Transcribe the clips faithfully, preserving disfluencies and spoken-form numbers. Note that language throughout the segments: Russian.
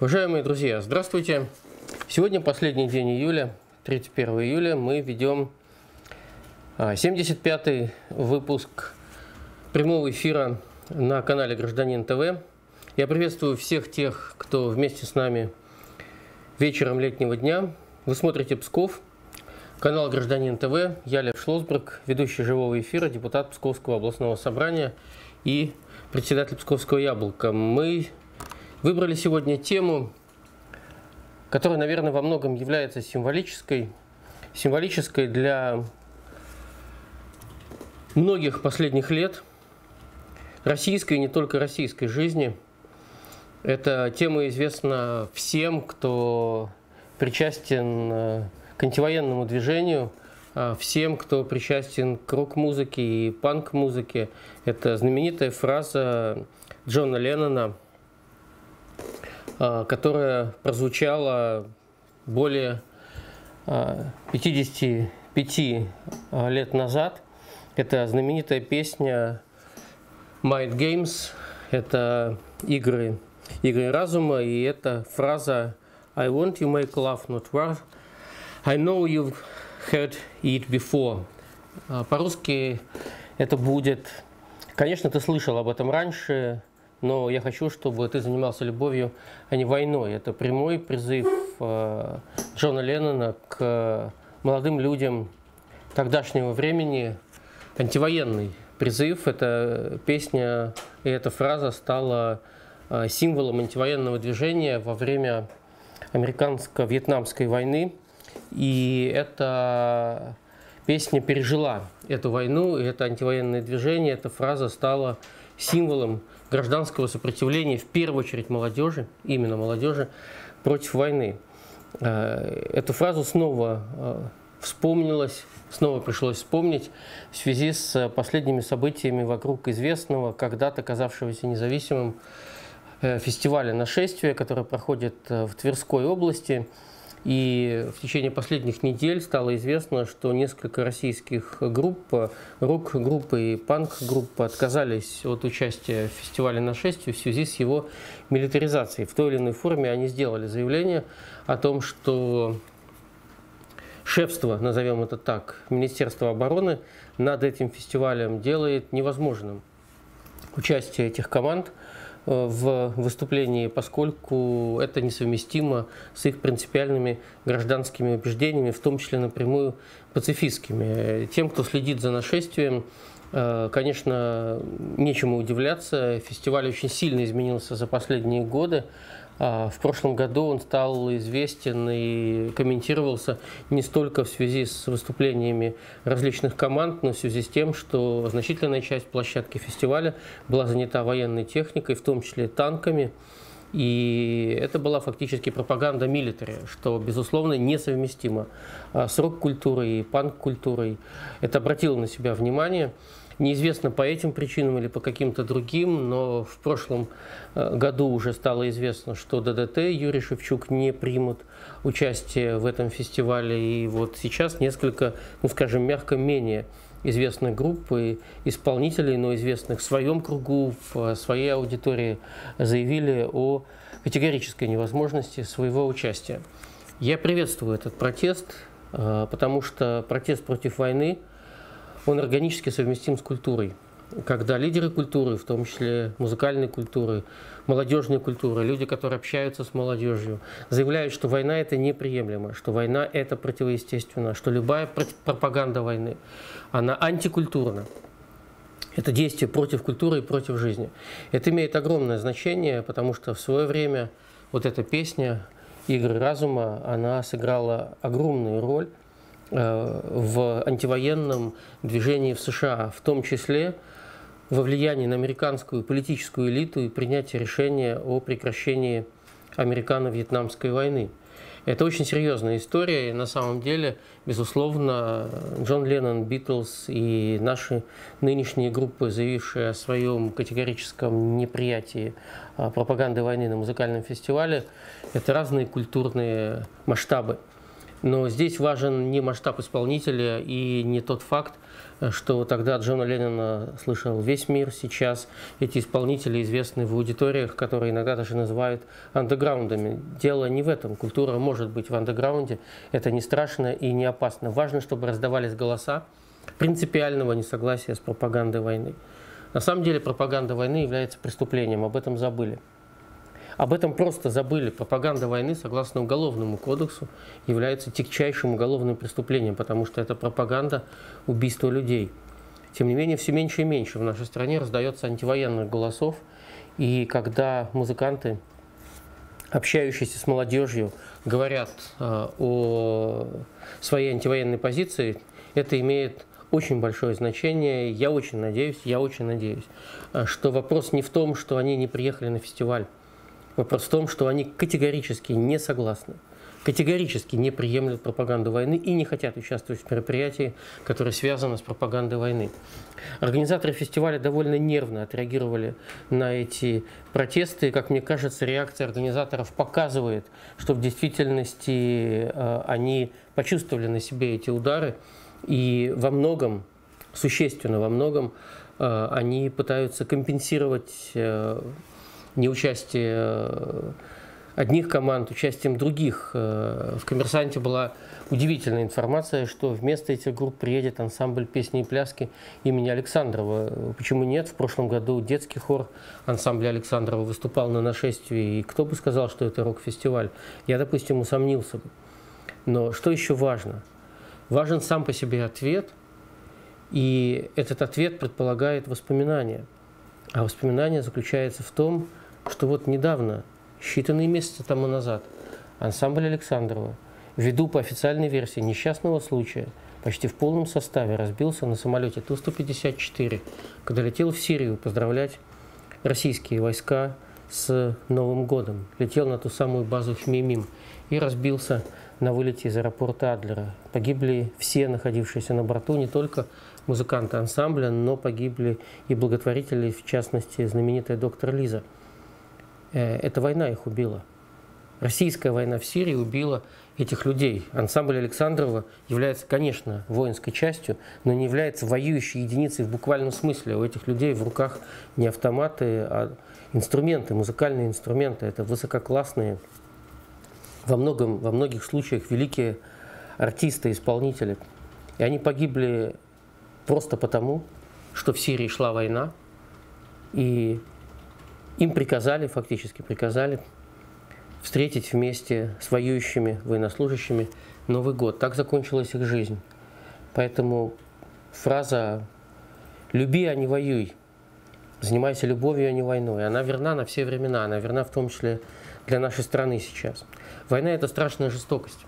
Уважаемые друзья, здравствуйте! Сегодня последний день июля, тридцать первого июля, мы ведем семьдесят пятый выпуск прямого эфира на канале Гражданин ТВ. Я приветствую всех тех, кто вместе с нами вечером летнего дня. Вы смотрите Псков, канал Гражданин ТВ. Я Лев Шлосберг, ведущий живого эфира, депутат Псковского областного собрания и председатель Псковского яблока. Мы выбрали сегодня тему, которая, наверное, во многом является символической, символической для многих последних лет российской и не только российской жизни. Эта тема известна всем, кто причастен к антивоенному движению, всем, кто причастен к рок-музыке и панк-музыке. Это знаменитая фраза Джона Леннона, которая прозвучала более пятидесяти пяти лет назад. Это знаменитая песня Mind Games, это игры, игры разума, и эта фраза «I want you make love, not war. I know you've heard it before». По-русски это будет «Конечно, ты слышал об этом раньше, но я хочу, чтобы ты занимался любовью, а не войной». Это прямой призыв э, Джона Леннона к э, молодым людям тогдашнего времени, антивоенный призыв. Эта песня и эта фраза стала э, символом антивоенного движения во время американско-вьетнамской войны. И эта песня пережила эту войну, и это антивоенное движение, эта фраза стала символом гражданского сопротивления, в первую очередь молодежи, именно молодежи, против войны. Эту фразу снова вспомнилось, снова пришлось вспомнить в связи с последними событиями вокруг известного, когда-то казавшегося независимым, фестиваля «Нашествие», который проходит в Тверской области. И в течение последних недель стало известно, что несколько российских групп, рок-группы и панк-группы, отказались от участия в фестивале «Нашествие» в связи с его милитаризацией. В той или иной форме они сделали заявление о том, что шефство, назовем это так, Министерство обороны над этим фестивалем делает невозможным участие этих команд в выступлении, поскольку это несовместимо с их принципиальными гражданскими убеждениями, в том числе напрямую пацифистскими. Тем, кто следит за «Нашествием», конечно, нечему удивляться. Фестиваль очень сильно изменился за последние годы. В прошлом году он стал известен и комментировался не столько в связи с выступлениями различных команд, но в связи с тем, что значительная часть площадки фестиваля была занята военной техникой, в том числе танками. И это была фактически пропаганда милитари, что, безусловно, несовместимо с рок-культурой и панк-культурой. Это обратило на себя внимание. Неизвестно по этим причинам или по каким-то другим, но в прошлом году уже стало известно, что ДДТ Юрий Шевчук не примут участие в этом фестивале. И вот сейчас несколько, ну скажем, мягко менее известных групп и исполнителей, но известных в своем кругу, в своей аудитории, заявили о категорической невозможности своего участия. Я приветствую этот протест, потому что протест против войны, он органически совместим с культурой. Когда лидеры культуры, в том числе музыкальной культуры, молодежной культуры, люди, которые общаются с молодежью, заявляют, что война – это неприемлемо, что война – это противоестественно, что любая пропаганда войны, она антикультурна. Это действие против культуры и против жизни. Это имеет огромное значение, потому что в свое время вот эта песня «Игры разума», она сыграла огромную роль в антивоенном движении в США, в том числе во влиянии на американскую политическую элиту и принятие решения о прекращении американо-вьетнамской войны. Это очень серьезная история, и на самом деле, безусловно, Джон Леннон, Битлз и наши нынешние группы, заявившие о своем категорическом неприятии пропаганды войны на музыкальном фестивале, это разные культурные масштабы. Но здесь важен не масштаб исполнителя и не тот факт, что тогда Джона Леннона слышал весь мир. Сейчас эти исполнители известны в аудиториях, которые иногда даже называют андеграундами. Дело не в этом. Культура может быть в андеграунде. Это не страшно и не опасно. Важно, чтобы раздавались голоса принципиального несогласия с пропагандой войны. На самом деле пропаганда войны является преступлением. Об этом забыли. Об этом просто забыли. Пропаганда войны, согласно Уголовному кодексу, является тягчайшим уголовным преступлением, потому что это пропаганда убийства людей. Тем не менее, все меньше и меньше в нашей стране раздается антивоенных голосов. И когда музыканты, общающиеся с молодежью, говорят о своей антивоенной позиции, это имеет очень большое значение. Я очень надеюсь, я очень надеюсь, что вопрос не в том, что они не приехали на фестиваль. Вопрос в том, что они категорически не согласны, категорически не приемлют пропаганду войны и не хотят участвовать в мероприятии, которое связано с пропагандой войны. Организаторы фестиваля довольно нервно отреагировали на эти протесты. Как мне кажется, реакция организаторов показывает, что в действительности они почувствовали на себе эти удары, и во многом, существенно во многом, они пытаются компенсировать неучастие одних команд участием других. В «Коммерсанте» была удивительная информация, что вместо этих групп приедет ансамбль песни и пляски имени Александрова. Почему нет? В прошлом году детский хор ансамбля Александрова выступал на «Нашествии». И кто бы сказал, что это рок-фестиваль? Я, допустим, усомнился бы. Но что еще важно? Важен сам по себе ответ. И этот ответ предполагает воспоминания. А воспоминание заключается в том, что вот недавно, считанные месяцы тому назад, ансамбль Александрова, ввиду по официальной версии несчастного случая, почти в полном составе разбился на самолете Ту сто пятьдесят четыре, когда летел в Сирию поздравлять российские войска с Новым годом. Летел на ту самую базу Хмеймим и разбился на вылете из аэропорта Адлера. Погибли все находившиеся на борту, не только музыканты ансамбля, но погибли и благотворители, в частности, знаменитая доктор Лиза. Эта война их убила. Российская война в Сирии убила этих людей. Ансамбль Александрова является, конечно, воинской частью, но не является воюющей единицей в буквальном смысле. У этих людей в руках не автоматы, а инструменты, музыкальные инструменты. Это высококлассные, во многом, во многих случаях великие артисты, исполнители. И они погибли просто потому, что в Сирии шла война, и им приказали, фактически приказали, встретить вместе с воюющими военнослужащими Новый год. Так закончилась их жизнь. Поэтому фраза «люби, а не воюй», «занимайся любовью, а не войной», она верна на все времена, она верна в том числе для нашей страны сейчас. Война – это страшная жестокость.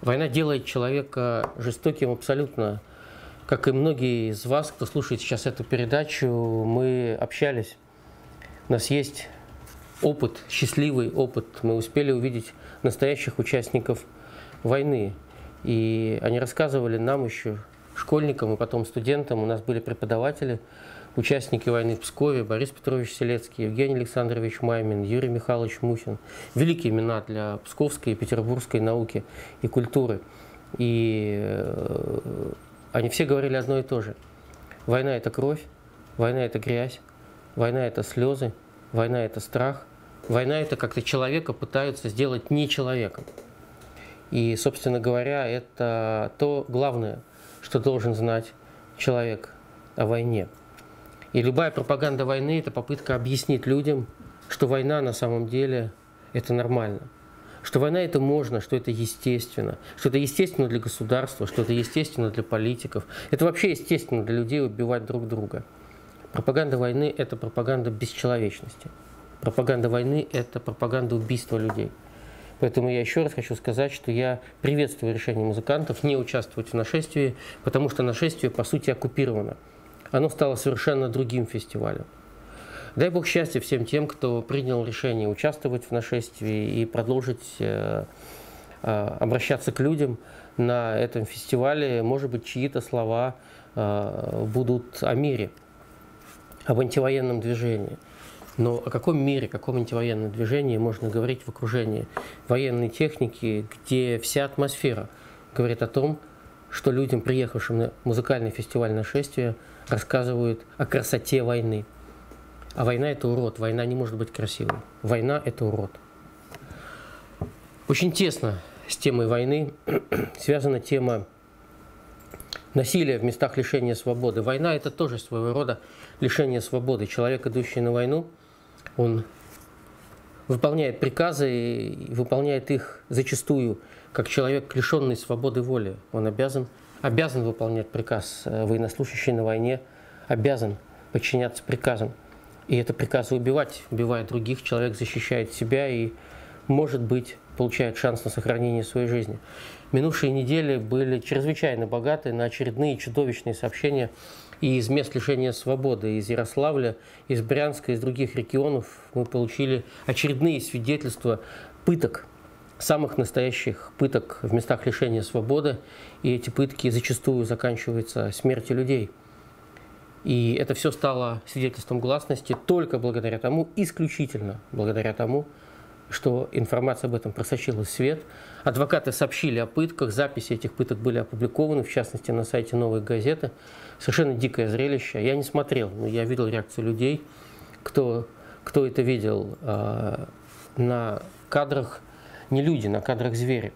Война делает человека жестоким абсолютно. Как и многие из вас, кто слушает сейчас эту передачу, мы общались. У нас есть опыт, счастливый опыт. Мы успели увидеть настоящих участников войны. И они рассказывали нам еще, школьникам и потом студентам. У нас были преподаватели, участники войны в Пскове: Борис Петрович Селецкий, Евгений Александрович Маймин, Юрий Михайлович Мусин. Великие имена для псковской и петербургской науки и культуры. И они все говорили одно и то же. Война – это кровь, война – это грязь. Война – это слезы, война – это страх, война – это как-то человека пытаются сделать не человеком. И, собственно говоря, это то главное, что должен знать человек о войне. И любая пропаганда войны – это попытка объяснить людям, что война на самом деле – это нормально. Что война – это можно, что это естественно, что это естественно для государства, что это естественно для политиков. Это вообще естественно для людей убивать друг друга. Пропаганда войны – это пропаганда бесчеловечности. Пропаганда войны – это пропаганда убийства людей. Поэтому я еще раз хочу сказать, что я приветствую решение музыкантов не участвовать в «Нашествии», потому что «Нашествие» по сути оккупировано. Оно стало совершенно другим фестивалем. Дай бог счастья всем тем, кто принял решение участвовать в «Нашествии» и продолжить э, э, обращаться к людям на этом фестивале. Может быть, чьи-то слова э, будут о мире, об антивоенном движении. Но о каком мире, о каком антивоенном движении можно говорить в окружении военной техники, где вся атмосфера говорит о том, что людям, приехавшим на музыкальный фестиваль «Нашествие», рассказывают о красоте войны. А война – это урод, война не может быть красивой. Война – это урод. Очень тесно с темой войны связана тема насилия в местах лишения свободы. Война – это тоже своего рода лишение свободы. Человек, идущий на войну, он выполняет приказы и выполняет их зачастую, как человек, лишенный свободы воли. Он обязан, обязан выполнять приказ. Военнослужащий на войне обязан подчиняться приказам. И это приказы убивать. Убивая других, человек защищает себя и, может быть, получает шанс на сохранение своей жизни. Минувшие недели были чрезвычайно богаты на очередные чудовищные сообщения и из мест лишения свободы, из Ярославля, из Брянска, из других регионов мы получили очередные свидетельства пыток, самых настоящих пыток в местах лишения свободы. И эти пытки зачастую заканчиваются смертью людей. И это все стало свидетельством гласности только благодаря тому, исключительно благодаря тому, что информация об этом просочилась в свет. Адвокаты сообщили о пытках, записи этих пыток были опубликованы, в частности, на сайте «Новой газеты». Совершенно дикое зрелище. Я не смотрел, но я видел реакцию людей, кто, кто это видел. На кадрах не люди, на кадрах звери.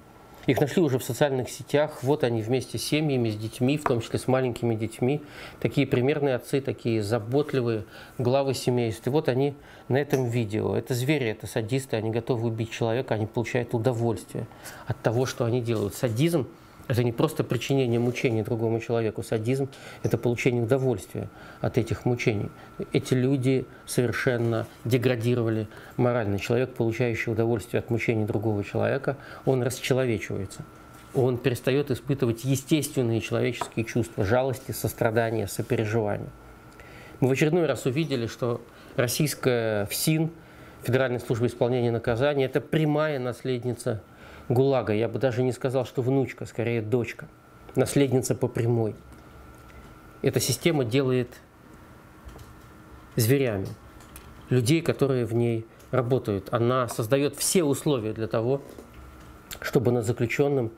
Их нашли уже в социальных сетях. Вот они вместе с семьями, с детьми, в том числе с маленькими детьми. Такие примерные отцы, такие заботливые главы семейств. И вот они на этом видео. Это звери, это садисты. Они готовы убить человека, они получают удовольствие от того, что они делают. Садизм – это не просто причинение мучений другому человеку. Садизм – это получение удовольствия от этих мучений. Эти люди совершенно деградировали морально. Человек, получающий удовольствие от мучений другого человека, он расчеловечивается. Он перестает испытывать естественные человеческие чувства – жалости, сострадания, сопереживания. Мы в очередной раз увидели, что российская ФСИН, Федеральная служба исполнения наказаний, это прямая наследница ГУЛАГа. Я бы даже не сказал, что внучка, скорее дочка, наследница по прямой. Эта система делает зверями людей, которые в ней работают. Она создает все условия для того, чтобы над заключенным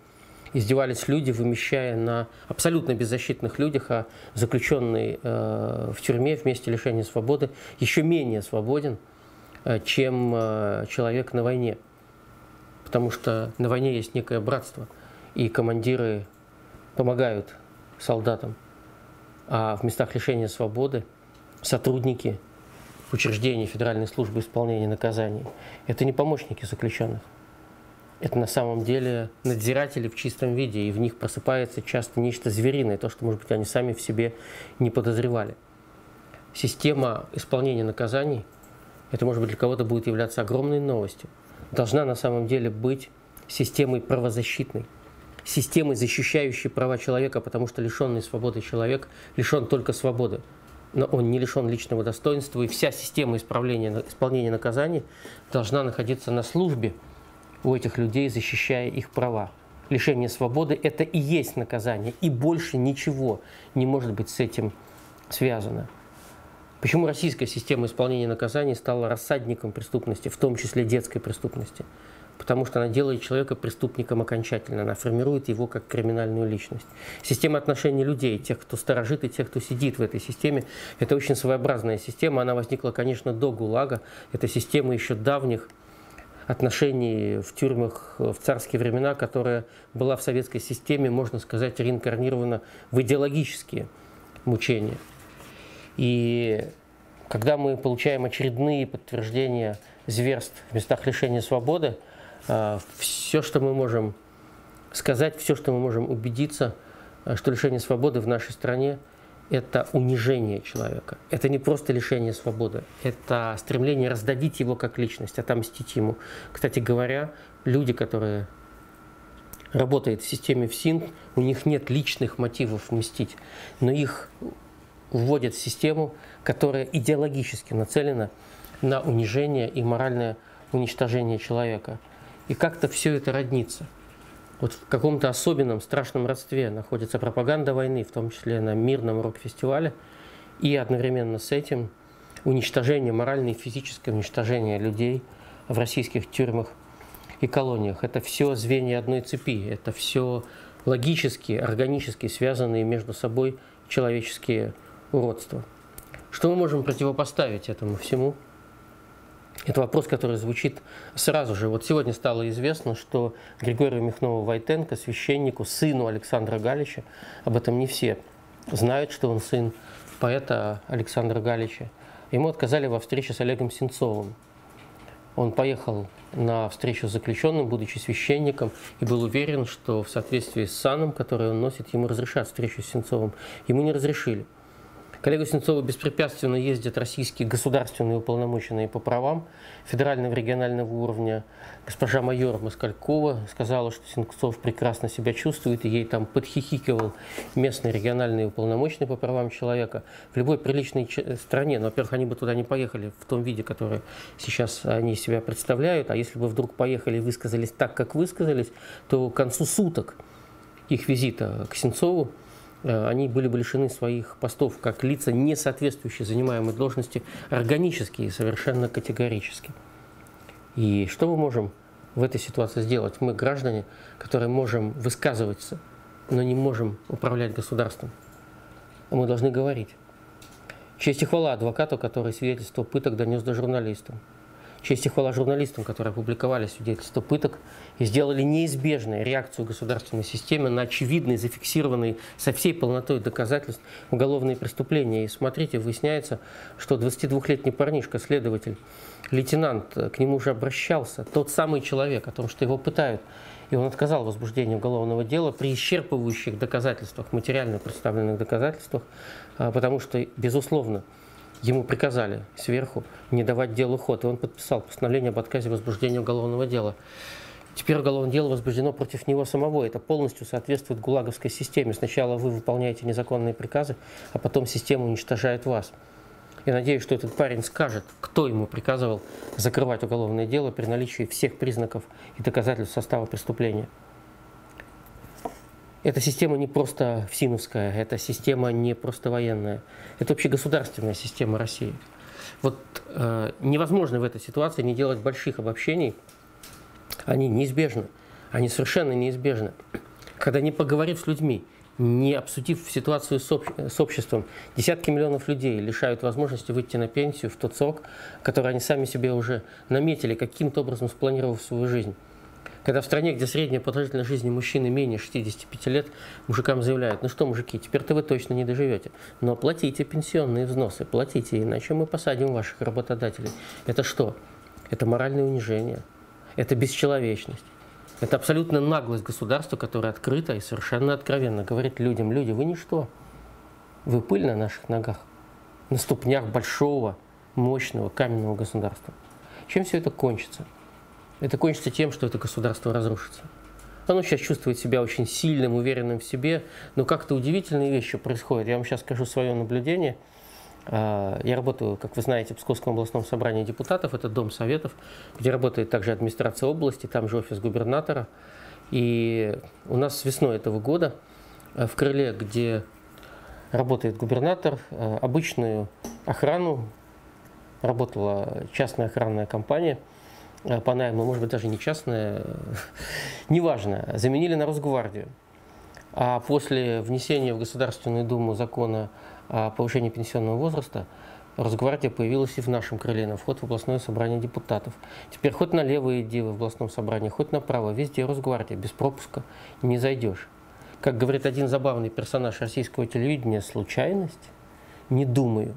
издевались люди, вымещая на абсолютно беззащитных людях, а заключенный э, в тюрьме в месте лишения свободы еще менее свободен, э, чем э, человек на войне. Потому что на войне есть некое братство, и командиры помогают солдатам. А в местах лишения свободы сотрудники учреждений Федеральной службы исполнения наказаний – это не помощники заключенных. Это на самом деле надзиратели в чистом виде, и в них просыпается часто нечто звериное, то, что, может быть, они сами в себе не подозревали. Система исполнения наказаний, это, может быть, для кого-то будет являться огромной новостью, должна на самом деле быть системой правозащитной, системой, защищающей права человека, потому что лишенный свободы человек лишен только свободы, но он не лишен личного достоинства, и вся система исправления, исполнения наказаний должна находиться на службе у этих людей, защищая их права. Лишение свободы – это и есть наказание, и больше ничего не может быть с этим связано. Почему российская система исполнения наказаний стала рассадником преступности, в том числе детской преступности? Потому что она делает человека преступником окончательно, она формирует его как криминальную личность. Система отношений людей, тех, кто сторожит и тех, кто сидит в этой системе, это очень своеобразная система. Она возникла, конечно, до ГУЛАГа, это система еще давних отношений в тюрьмах в царские времена, которая была в советской системе, можно сказать, реинкарнирована в идеологические мучения. И когда мы получаем очередные подтверждения зверств в местах лишения свободы, все, что мы можем сказать, все, что мы можем убедиться, что лишение свободы в нашей стране – это унижение человека. Это не просто лишение свободы, это стремление раздавить его как личность, отомстить ему. Кстати говоря, люди, которые работают в системе ФСИН, у них нет личных мотивов мстить, но их вводят в систему, которая идеологически нацелена на унижение и моральное уничтожение человека. И как-то все это роднится. Вот в каком-то особенном страшном родстве находится пропаганда войны, в том числе на мирном рок-фестивале, и одновременно с этим уничтожение, моральное и физическое уничтожение людей в российских тюрьмах и колониях. Это все звенья одной цепи, это все логически, органически связанные между собой человеческие уродства. Что мы можем противопоставить этому всему? Это вопрос, который звучит сразу же. Вот сегодня стало известно, что Григорию Михнову-Войтенко, священнику, сыну Александра Галича, об этом не все знают, что он сын поэта Александра Галича, ему отказали во встрече с Олегом Сенцовым. Он поехал на встречу с заключенным, будучи священником, и был уверен, что в соответствии с саном, который он носит, ему разрешат встречу с Сенцовым. Ему не разрешили. К Олегу Сенцову беспрепятственно ездят российские государственные уполномоченные по правам федерального и регионального уровня. Госпожа майор Москалькова сказала, что Сенцов прекрасно себя чувствует, и ей там подхихикивал местный региональный уполномоченный по правам человека. В любой приличной стране, ну, во-первых, они бы туда не поехали в том виде, который сейчас они себя представляют, а если бы вдруг поехали и высказались так, как высказались, то к концу суток их визита к Сенцову они были бы лишены своих постов как лица, не соответствующие занимаемой должности, органически и совершенно категорически. И что мы можем в этой ситуации сделать? Мы, граждане, которые можем высказываться, но не можем управлять государством. Мы должны говорить. Честь и хвала адвокату, который свидетельство пыток донес до журналистам. Честь и хвала журналистам, которые опубликовали свидетельства пыток и сделали неизбежную реакцию государственной системы на очевидные, зафиксированные со всей полнотой доказательств уголовные преступления. И смотрите, выясняется, что двадцатидвухлетний парнишка, следователь, лейтенант, к нему уже обращался, тот самый человек, о том, что его пытают. И он отказал в возбуждении уголовного дела при исчерпывающих доказательствах, материально представленных доказательствах, потому что, безусловно, ему приказали сверху не давать делу ход, и он подписал постановление об отказе возбуждения уголовного дела. Теперь уголовное дело возбуждено против него самого. Это полностью соответствует гулаговской системе. Сначала вы выполняете незаконные приказы, а потом система уничтожает вас. Я надеюсь, что этот парень скажет, кто ему приказывал закрывать уголовное дело при наличии всех признаков и доказательств состава преступления. Эта система не просто всиновская, эта система не просто военная. Это общегосударственная система России. Вот э, невозможно в этой ситуации не делать больших обобщений. Они неизбежны, они совершенно неизбежны. Когда не поговорив с людьми, не обсудив ситуацию с, об... с обществом, десятки миллионов людей лишают возможности выйти на пенсию в тот срок, который они сами себе уже наметили, каким-то образом спланировав свою жизнь. Когда в стране, где средняя продолжительность жизни мужчины менее шестидесяти пяти лет, мужикам заявляют: ну что, мужики, теперь-то вы точно не доживете, но платите пенсионные взносы, платите, иначе мы посадим ваших работодателей. Это что? Это моральное унижение, это бесчеловечность, это абсолютно наглость государства, которое открыто и совершенно откровенно говорит людям: люди, вы ничто, вы пыль на наших ногах, на ступнях большого, мощного, каменного государства. Чем все это кончится? Это кончится тем, что это государство разрушится. Оно сейчас чувствует себя очень сильным, уверенным в себе, но как-то удивительные вещи происходят. Я вам сейчас скажу свое наблюдение. Я работаю, как вы знаете, в Псковском областном собрании депутатов, это Дом Советов, где работает также администрация области, там же офис губернатора. И у нас с весной этого года в крыле, где работает губернатор, обычную охрану, работала частная охранная компания, по найму, может быть, даже не частное, неважно, заменили на Росгвардию. А после внесения в Государственную Думу закона о повышении пенсионного возраста Росгвардия появилась и в нашем крыле, на вход в областное собрание депутатов. Теперь хоть налево иди в областном собрании, хоть направо, везде Росгвардия, без пропуска не зайдешь. Как говорит один забавный персонаж российского телевидения, случайность? Не думаю.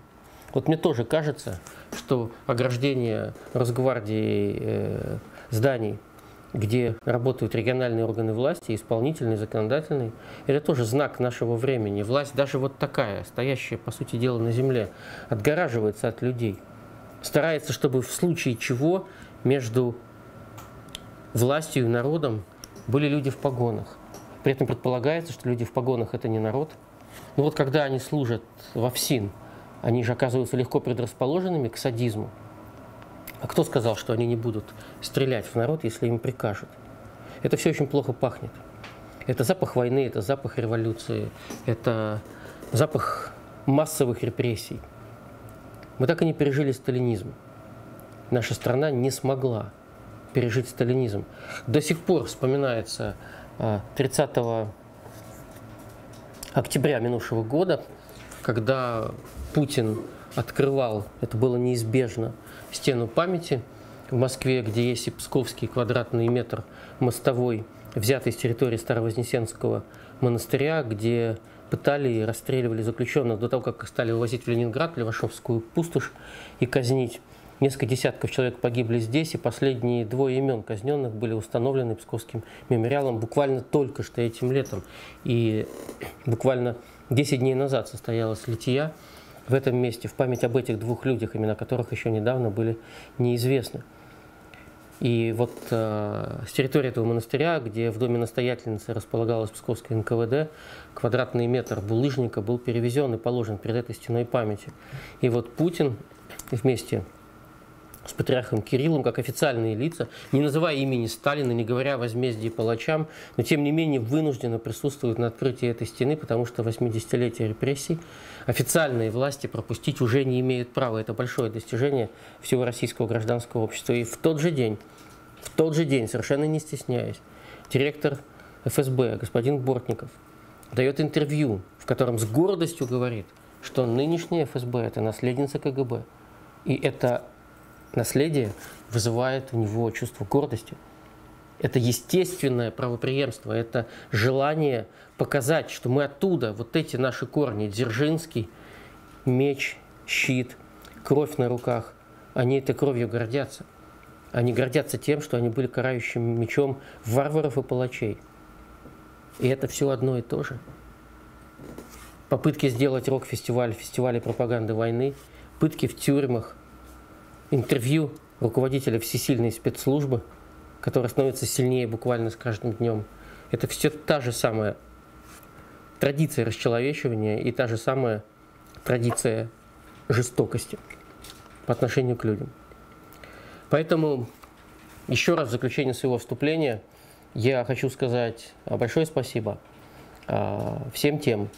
Вот мне тоже кажется, что ограждение Росгвардии э, зданий, где работают региональные органы власти, исполнительные, законодательные, это тоже знак нашего времени. Власть даже вот такая, стоящая, по сути дела, на земле, отгораживается от людей. Старается, чтобы в случае чего между властью и народом были люди в погонах. При этом предполагается, что люди в погонах – это не народ. Но вот когда они служат во ФСИН, они же оказываются легко предрасположенными к садизму. А кто сказал, что они не будут стрелять в народ, если им прикажут? Это все очень плохо пахнет. Это запах войны, это запах революции, это запах массовых репрессий. Мы так и не пережили сталинизм. Наша страна не смогла пережить сталинизм. До сих пор вспоминается тридцатого октября минувшего года, когда Путин открывал, это было неизбежно, стену памяти в Москве, где есть и Псковский квадратный метр мостовой, взятый с территории Старовознесенского монастыря, где пытали и расстреливали заключенных до того, как их стали вывозить в Ленинград, Левашовскую пустошь и казнить. Несколько десятков человек погибли здесь, и последние двое имен казненных были установлены Псковским мемориалом буквально только что этим летом. И буквально десять дней назад состоялось лития в этом месте в память об этих двух людях, имена которых еще недавно были неизвестны. И вот э, с территории этого монастыря, где в доме настоятельницы располагалось Псковское эн ка вэ дэ, квадратный метр булыжника был перевезен и положен перед этой стеной памяти. И вот Путин вместе с патриархом Кириллом, как официальные лица, не называя имени Сталина, не говоря о возмездии палачам, но тем не менее вынужденно присутствуют на открытии этой стены, потому что восьмидесятилетие репрессий официальные власти пропустить уже не имеют права. Это большое достижение всего российского гражданского общества. И в тот же день, в тот же день, совершенно не стесняясь, директор эф эс бэ господин Бортников дает интервью, в котором с гордостью говорит, что нынешняя эф эс бэ – это наследница ка гэ бэ. И это наследие вызывает у него чувство гордости. Это естественное правопреемство, это желание показать, что мы оттуда, вот эти наши корни, Дзержинский, меч, щит, кровь на руках, они этой кровью гордятся. Они гордятся тем, что они были карающим мечом варваров и палачей. И это все одно и то же. Попытки сделать рок-фестиваль, фестивали пропаганды войны, пытки в тюрьмах, интервью руководителя всесильной спецслужбы, которая становится сильнее буквально с каждым днем. Это все та же самая традиция расчеловечивания и та же самая традиция жестокости по отношению к людям. Поэтому еще раз в заключение своего вступления я хочу сказать большое спасибо всем тем,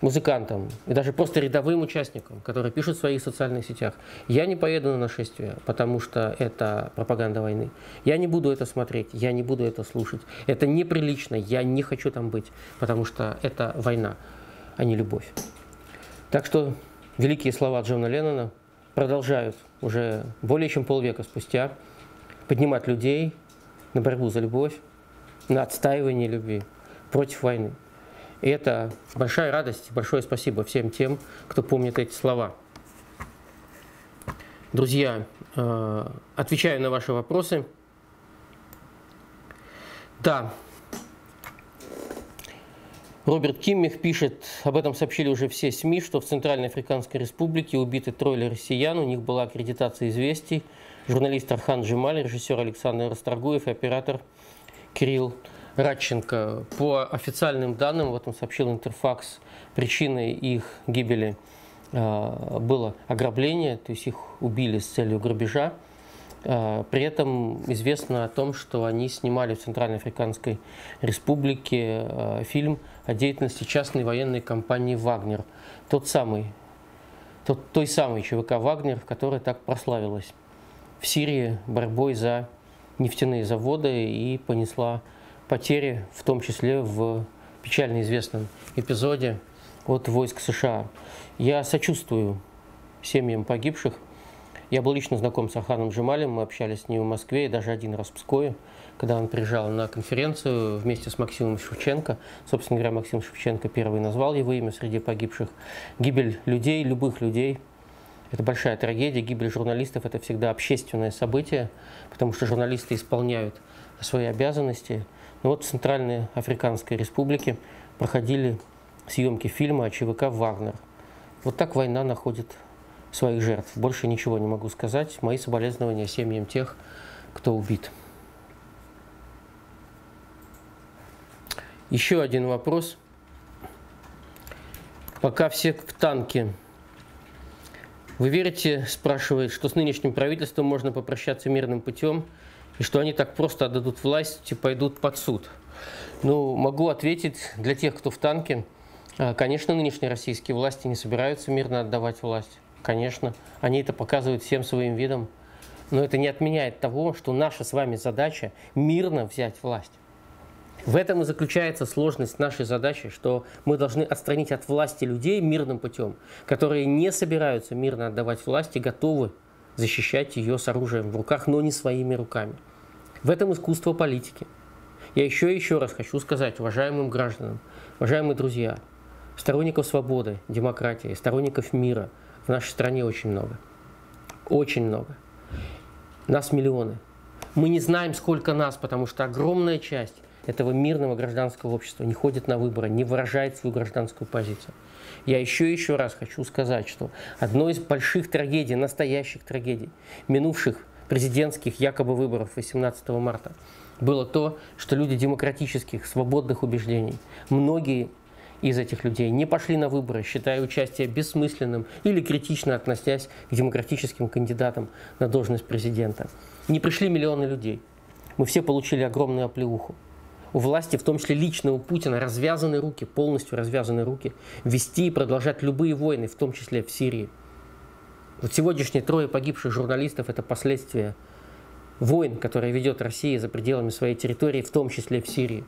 музыкантам и даже просто рядовым участникам, которые пишут в своих социальных сетях: я не поеду на нашествие, потому что это пропаганда войны. Я не буду это смотреть, я не буду это слушать. Это неприлично, я не хочу там быть, потому что это война, а не любовь. Так что великие слова Джона Леннона продолжают уже более чем полвека спустя поднимать людей на борьбу за любовь, на отстаивание любви против войны. И это большая радость, большое спасибо всем тем, кто помнит эти слова. Друзья, отвечаю на ваши вопросы. Да, Роберт Киммих пишет, об этом сообщили уже все СМИ, что в Центральной Африканской Республике убиты трое россиян, у них была аккредитация известий, журналист Архан Джемаль, режиссер Александр Расторгуев и оператор Кирилл Радченко. По официальным данным, в этом сообщил Интерфакс, причиной их гибели было ограбление, то есть их убили с целью грабежа. При этом известно о том, что они снимали в Центральной Африканской Республике фильм о деятельности частной военной компании «Вагнер», тот самый, тот, той самой че вэ ка «Вагнер», которая так прославилась в Сирии борьбой за нефтяные заводы и понесла потери, в том числе в печально известном эпизоде от войск эс ша а. Я сочувствую семьям погибших. Я был лично знаком с Арханом Джемалем, мы общались с ним в Москве и даже один раз в Пскове, когда он приезжал на конференцию вместе с Максимом Шевченко. Собственно говоря, Максим Шевченко первый назвал его имя среди погибших. Гибель людей, любых людей, это большая трагедия. Гибель журналистов – это всегда общественное событие, потому что журналисты исполняют свои обязанности. Но вот в Центральной Африканской Республике проходили съемки фильма о че вэ ка «Вагнер». Вот так война находит своих жертв. Больше ничего не могу сказать. Мои соболезнования семьям тех, кто убит. Еще один вопрос. Пока все в танке. Вы верите, спрашивает, что с нынешним правительством можно попрощаться мирным путем? И что они так просто отдадут власть и пойдут под суд? Ну, могу ответить для тех, кто в танке. Конечно, нынешние российские власти не собираются мирно отдавать власть. Конечно, они это показывают всем своим видом. Но это не отменяет того, что наша с вами задача мирно взять власть. В этом и заключается сложность нашей задачи, что мы должны отстранить от власти людей мирным путем, которые не собираются мирно отдавать власть и готовы защищать ее с оружием в руках, но не своими руками. В этом искусство политики. Я еще и еще раз хочу сказать уважаемым гражданам, уважаемые друзья, сторонников свободы, демократии, сторонников мира в нашей стране очень много. Очень много. Нас миллионы. Мы не знаем, сколько нас, потому что огромная часть этого мирного гражданского общества не ходит на выборы, не выражает свою гражданскую позицию. Я еще и еще раз хочу сказать, что одной из больших трагедий, настоящих трагедий, минувших президентских якобы выборов восемнадцатого марта, было то, что люди демократических, свободных убеждений, многие из этих людей не пошли на выборы, считая участие бессмысленным или критично относясь к демократическим кандидатам на должность президента. Не пришли миллионы людей. Мы все получили огромную оплеуху. У власти, в том числе лично у Путина, развязаны руки, полностью развязаны руки, вести и продолжать любые войны, в том числе в Сирии. Вот сегодняшние трое погибших журналистов – это последствия войн, которые ведет Россия за пределами своей территории, в том числе в Сирии.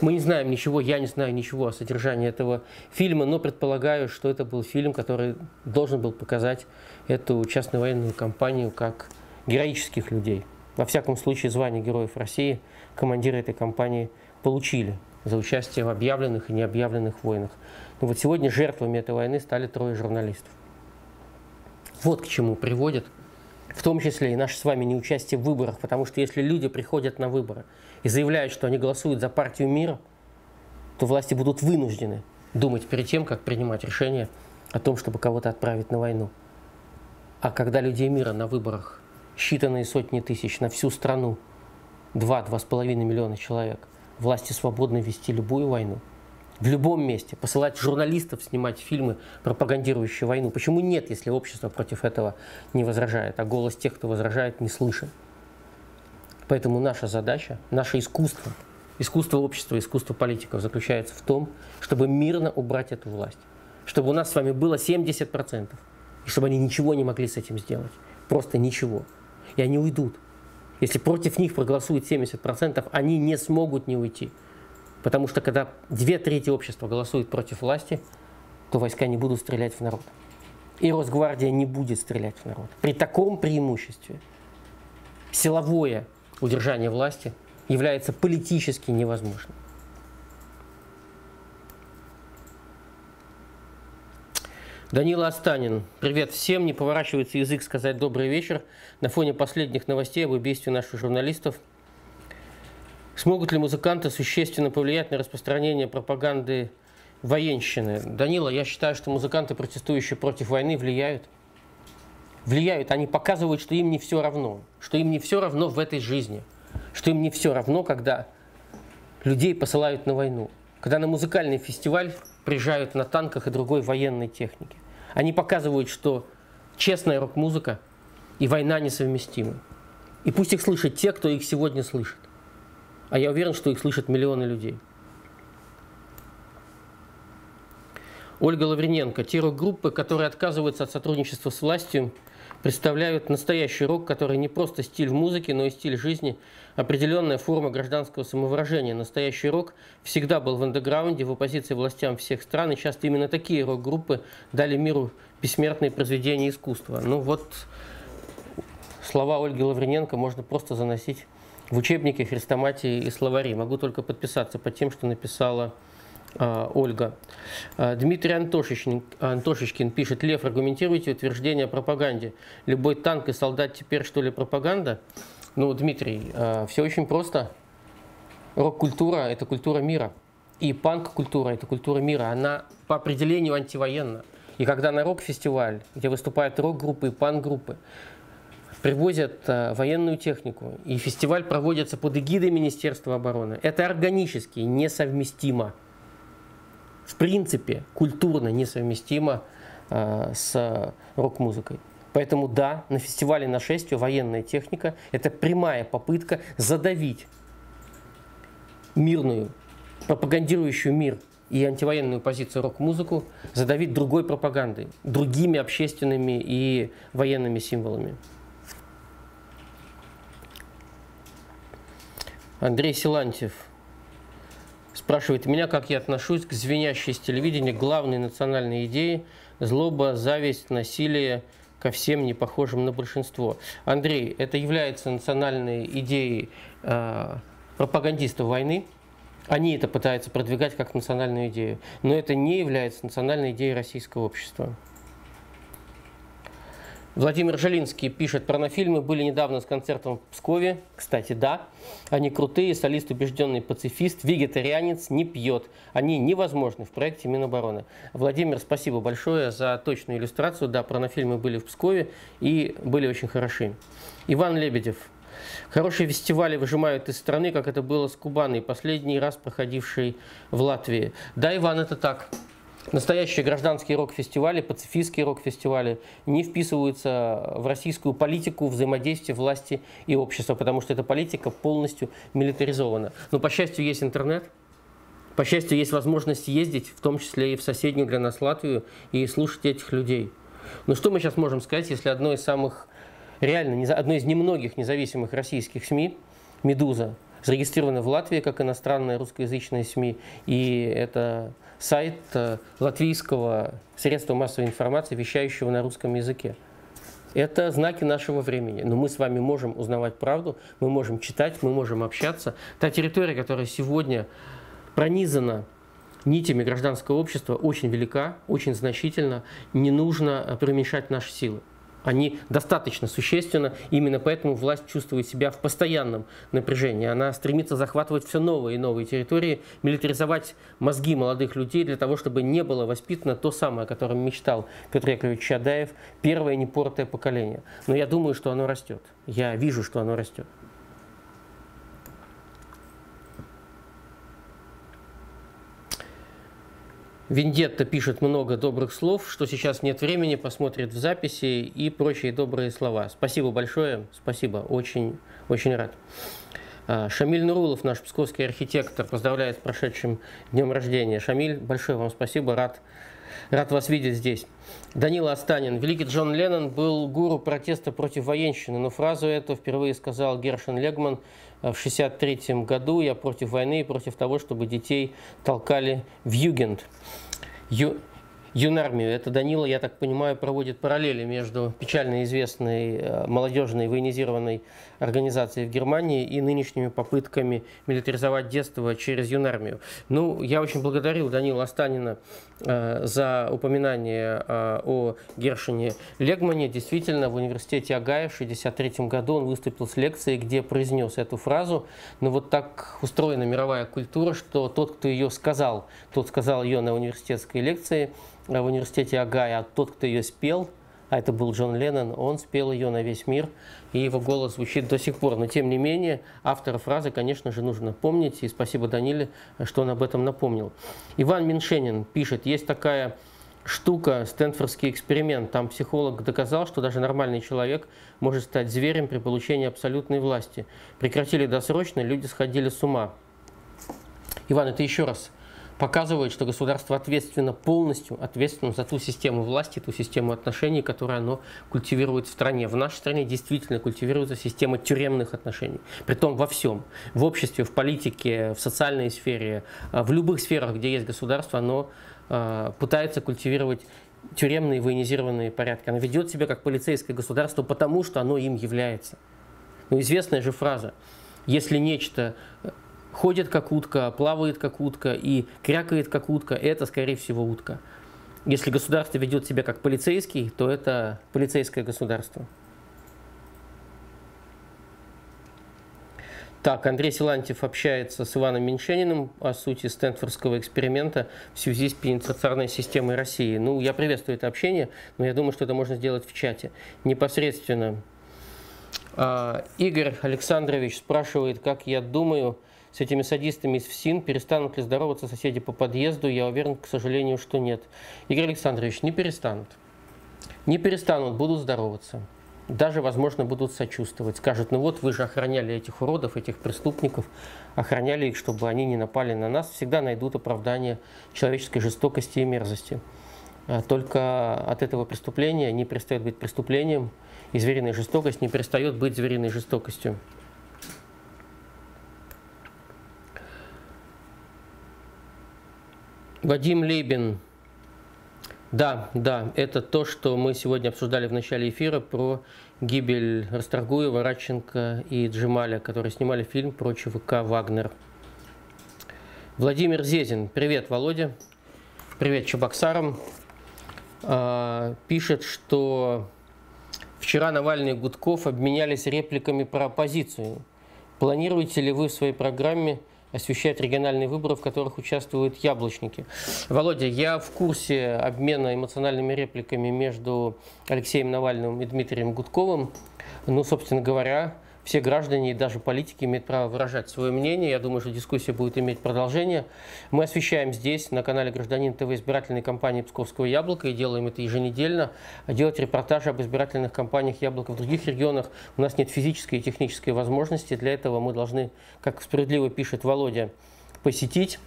Мы не знаем ничего, я не знаю ничего о содержании этого фильма, но предполагаю, что это был фильм, который должен был показать эту частную военную кампанию как героических людей. Во всяком случае, звание Героев России командиры этой кампании получили за участие в объявленных и необъявленных войнах. Но вот сегодня жертвами этой войны стали трое журналистов. Вот к чему приводит, в том числе и наше с вами неучастие в выборах, потому что если люди приходят на выборы и заявляют, что они голосуют за партию мира, то власти будут вынуждены думать перед тем, как принимать решение о том, чтобы кого-то отправить на войну. А когда людей мира на выборах считанные сотни тысяч на всю страну, два-два с половиной миллиона человек, власти свободны вести любую войну. В любом месте. Посылать журналистов снимать фильмы, пропагандирующие войну. Почему нет, если общество против этого не возражает, а голос тех, кто возражает, не слышен? Поэтому наша задача, наше искусство, искусство общества, искусство политиков заключается в том, чтобы мирно убрать эту власть. Чтобы у нас с вами было семьдесят процентов. И чтобы они ничего не могли с этим сделать. Просто ничего. И они уйдут. Если против них проголосует семьдесят процентов, они не смогут не уйти. Потому что когда две трети общества голосуют против власти, то войска не будут стрелять в народ. И Росгвардия не будет стрелять в народ. При таком преимуществе силовое удержание власти является политически невозможным. Данила Останин. Привет всем. Не поворачивается язык сказать добрый вечер. На фоне последних новостей об убийстве наших журналистов. Смогут ли музыканты существенно повлиять на распространение пропаганды военщины? Данила, я считаю, что музыканты, протестующие против войны, влияют. Влияют. Они показывают, что им не все равно. Что им не все равно в этой жизни. Что им не все равно, когда людей посылают на войну. Когда на музыкальный фестиваль приезжают на танках и другой военной технике. Они показывают, что честная рок-музыка и война несовместимы. И пусть их слышат те, кто их сегодня слышит. А я уверен, что их слышат миллионы людей. Ольга Лавриненко. Те рок-группы, которые отказываются от сотрудничества с властью, представляют настоящий рок, который не просто стиль в музыке, но и стиль жизни, определенная форма гражданского самовыражения. Настоящий рок всегда был в андеграунде, в оппозиции властям всех стран, и часто именно такие рок-группы дали миру бессмертные произведения искусства. Ну вот, слова Ольги Лавриненко можно просто заносить в учебнике, хрестоматии и словари. Могу только подписаться под тем, что написала э, Ольга. Э, Дмитрий Антошечкин, Антошечкин пишет. Лев, аргументируйте утверждение о пропаганде. Любой танк и солдат теперь что ли пропаганда? Ну, Дмитрий, э, все очень просто. Рок-культура – это культура мира. И панк-культура – это культура мира. Она по определению антивоенна. И когда на рок-фестиваль, где выступают рок-группы и панк-группы, привозят э, военную технику, и фестиваль проводится под эгидой Министерства обороны. Это органически несовместимо. В принципе, культурно несовместимо э, с рок-музыкой. Поэтому да, на фестивале «Нашествие» военная техника – это прямая попытка задавить мирную, пропагандирующую мир и антивоенную позицию рок-музыку задавить другой пропагандой, другими общественными и военными символами. Андрей Силантьев спрашивает меня, как я отношусь к звенящей с телевидения главной национальной идее злоба, зависть, насилие ко всем не похожим на большинство. Андрей, это является национальной идеей э, пропагандистов войны. Они это пытаются продвигать как национальную идею. Но это не является национальной идеей российского общества. Владимир Жилинский пишет: «Порнофильмы были недавно с концертом в Пскове». Кстати, да. Они крутые, солист убежденный пацифист, вегетарианец, не пьет. Они невозможны в проекте Минобороны. Владимир, спасибо большое за точную иллюстрацию. Да, порнофильмы были в Пскове и были очень хороши. Иван Лебедев. Хорошие фестивали выжимают из страны, как это было с Кубаной, последний раз проходившей в Латвии. Да, Иван, это так. Настоящие гражданские рок-фестивали, пацифистские рок-фестивали не вписываются в российскую политику взаимодействия власти и общества, потому что эта политика полностью милитаризована. Но, по счастью, есть интернет. По счастью, есть возможность ездить, в том числе и в соседнюю для нас Латвию, и слушать этих людей. Но что мы сейчас можем сказать, если одно из самых... Реально, одно из немногих независимых российских СМИ, «Медуза», зарегистрировано в Латвии как иностранное русскоязычное СМИ. И это сайт латвийского средства массовой информации, вещающего на русском языке. Это знаки нашего времени. Но мы с вами можем узнавать правду, мы можем читать, мы можем общаться. Та территория, которая сегодня пронизана нитями гражданского общества, очень велика, очень значительна. Не нужно преуменьшать наши силы. Они достаточно существенно, именно поэтому власть чувствует себя в постоянном напряжении. Она стремится захватывать все новые и новые территории, милитаризовать мозги молодых людей для того, чтобы не было воспитано то самое, о котором мечтал Петр Яковлевич Чадаев, первое непортое поколение. Но я думаю, что оно растет. Я вижу, что оно растет. Вендетта пишет много добрых слов, что сейчас нет времени, посмотрит в записи и прочие добрые слова. Спасибо большое, спасибо, очень, очень рад. Шамиль Нурулов, наш псковский архитектор, поздравляет с прошедшим днем рождения. Шамиль, большое вам спасибо, рад, рад вас видеть здесь. Данила Останин. Великий Джон Леннон был гуру протеста против военщины, но фразу эту впервые сказал Гершон Легман в шестьдесят третьем году: «Я против войны и против того, чтобы детей толкали в югенд». Ю... Юнармию. Это Данила, я так понимаю, проводит параллели между печально известной молодежной военизированной организацией в Германии и нынешними попытками милитаризовать детство через Юнармию. Ну, я очень благодарил Данила Останина э, за упоминание э, о Гершоне Легмане. Действительно, в университете Огайо в шестьдесят третьем году он выступил с лекцией, где произнес эту фразу. Но вот так устроена мировая культура, что тот, кто ее сказал, тот сказал ее на университетской лекции в университете Огайо, а тот, кто ее спел, а это был Джон Леннон, он спел ее на весь мир, и его голос звучит до сих пор. Но, тем не менее, автора фразы, конечно же, нужно помнить, и спасибо Даниле, что он об этом напомнил. Иван Меньшенин пишет: есть такая штука, стэнфордский эксперимент, там психолог доказал, что даже нормальный человек может стать зверем при получении абсолютной власти. Прекратили досрочно, люди сходили с ума. Иван, это еще раз показывает, что государство ответственно, полностью ответственно за ту систему власти, ту систему отношений, которую оно культивирует в стране. В нашей стране действительно культивируется система тюремных отношений. Притом во всем. В обществе, в политике, в социальной сфере, в любых сферах, где есть государство, оно э, пытается культивировать тюремные военизированные порядки. Оно ведет себя как полицейское государство, потому что оно им является. Но известная же фраза: если нечто ходит как утка, плавает как утка и крякает как утка, это, скорее всего, утка. Если государство ведет себя как полицейский, то это полицейское государство. Так, Андрей Силантьев общается с Иваном Меньшениным о сути стэнфордского эксперимента в связи с пенитенциарной системой России. Ну, я приветствую это общение, но я думаю, что это можно сделать в чате непосредственно. Игорь Александрович спрашивает, как я думаю, с этими садистами из ФСИН перестанут ли здороваться соседи по подъезду? Я уверен, к сожалению, что нет. Игорь Александрович, не перестанут. Не перестанут, будут здороваться. даже, возможно, будут сочувствовать. Скажут, ну вот вы же охраняли этих уродов, этих преступников, охраняли их, чтобы они не напали на нас. Всегда найдут оправдание человеческой жестокости и мерзости. Только от этого преступления не перестает быть преступлением, и звериная жестокость не перестает быть звериной жестокостью. Вадим Лейбин. Да, да, это то, что мы сегодня обсуждали в начале эфира про гибель Расторгуева, Радченко и Джемаля, которые снимали фильм про ЧВК «Вагнер». Владимир Зезин. Привет, Володя. Привет, Чебоксарам. А, пишет, что вчера Навальный и Гудков обменялись репликами про оппозицию. Планируете ли вы в своей программе освещать региональные выборы, в которых участвуют яблочники? Володя, я в курсе обмена эмоциональными репликами между Алексеем Навальным и Дмитрием Гудковым. Ну, собственно говоря, все граждане и даже политики имеют право выражать свое мнение. Я думаю, что дискуссия будет иметь продолжение. Мы освещаем здесь, на канале «Гражданин ТВ», избирательной кампании Псковского яблока и делаем это еженедельно. Делать репортажи об избирательных кампаниях яблока в других регионах у нас нет физической и технической возможности. Для этого мы должны, как справедливо пишет Володя, посетить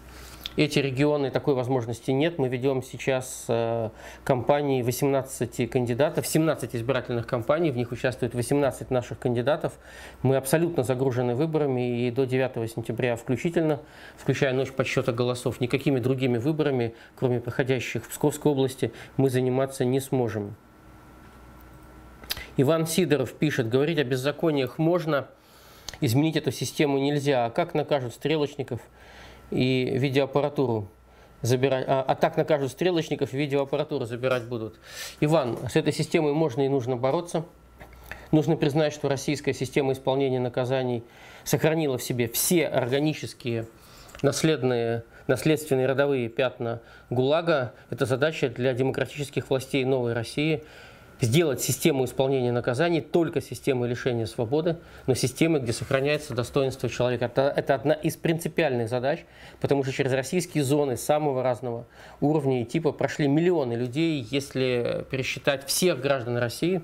эти регионы. Такой возможности нет. Мы ведем сейчас э, кампании восемнадцати кандидатов, семнадцать избирательных кампаний, в них участвует восемнадцать наших кандидатов. Мы абсолютно загружены выборами и до девятого сентября включительно, включая ночь подсчета голосов, никакими другими выборами, кроме проходящих в Псковской области, мы заниматься не сможем. Иван Сидоров пишет, говорить о беззакониях можно, изменить эту систему нельзя. А как накажут стрелочников и видеоаппаратуру забирать, а, а так накажут стрелочников и видеоаппаратуру забирать будут. Иван, с этой системой можно и нужно бороться. Нужно признать, что российская система исполнения наказаний сохранила в себе все органические наследные, наследственные родовые пятна ГУЛАГа. Это задача для демократических властей новой России – сделать систему исполнения наказаний только системой лишения свободы, но системой, где сохраняется достоинство человека. Это, это одна из принципиальных задач, потому что через российские зоны самого разного уровня и типа прошли миллионы людей, если пересчитать всех граждан России,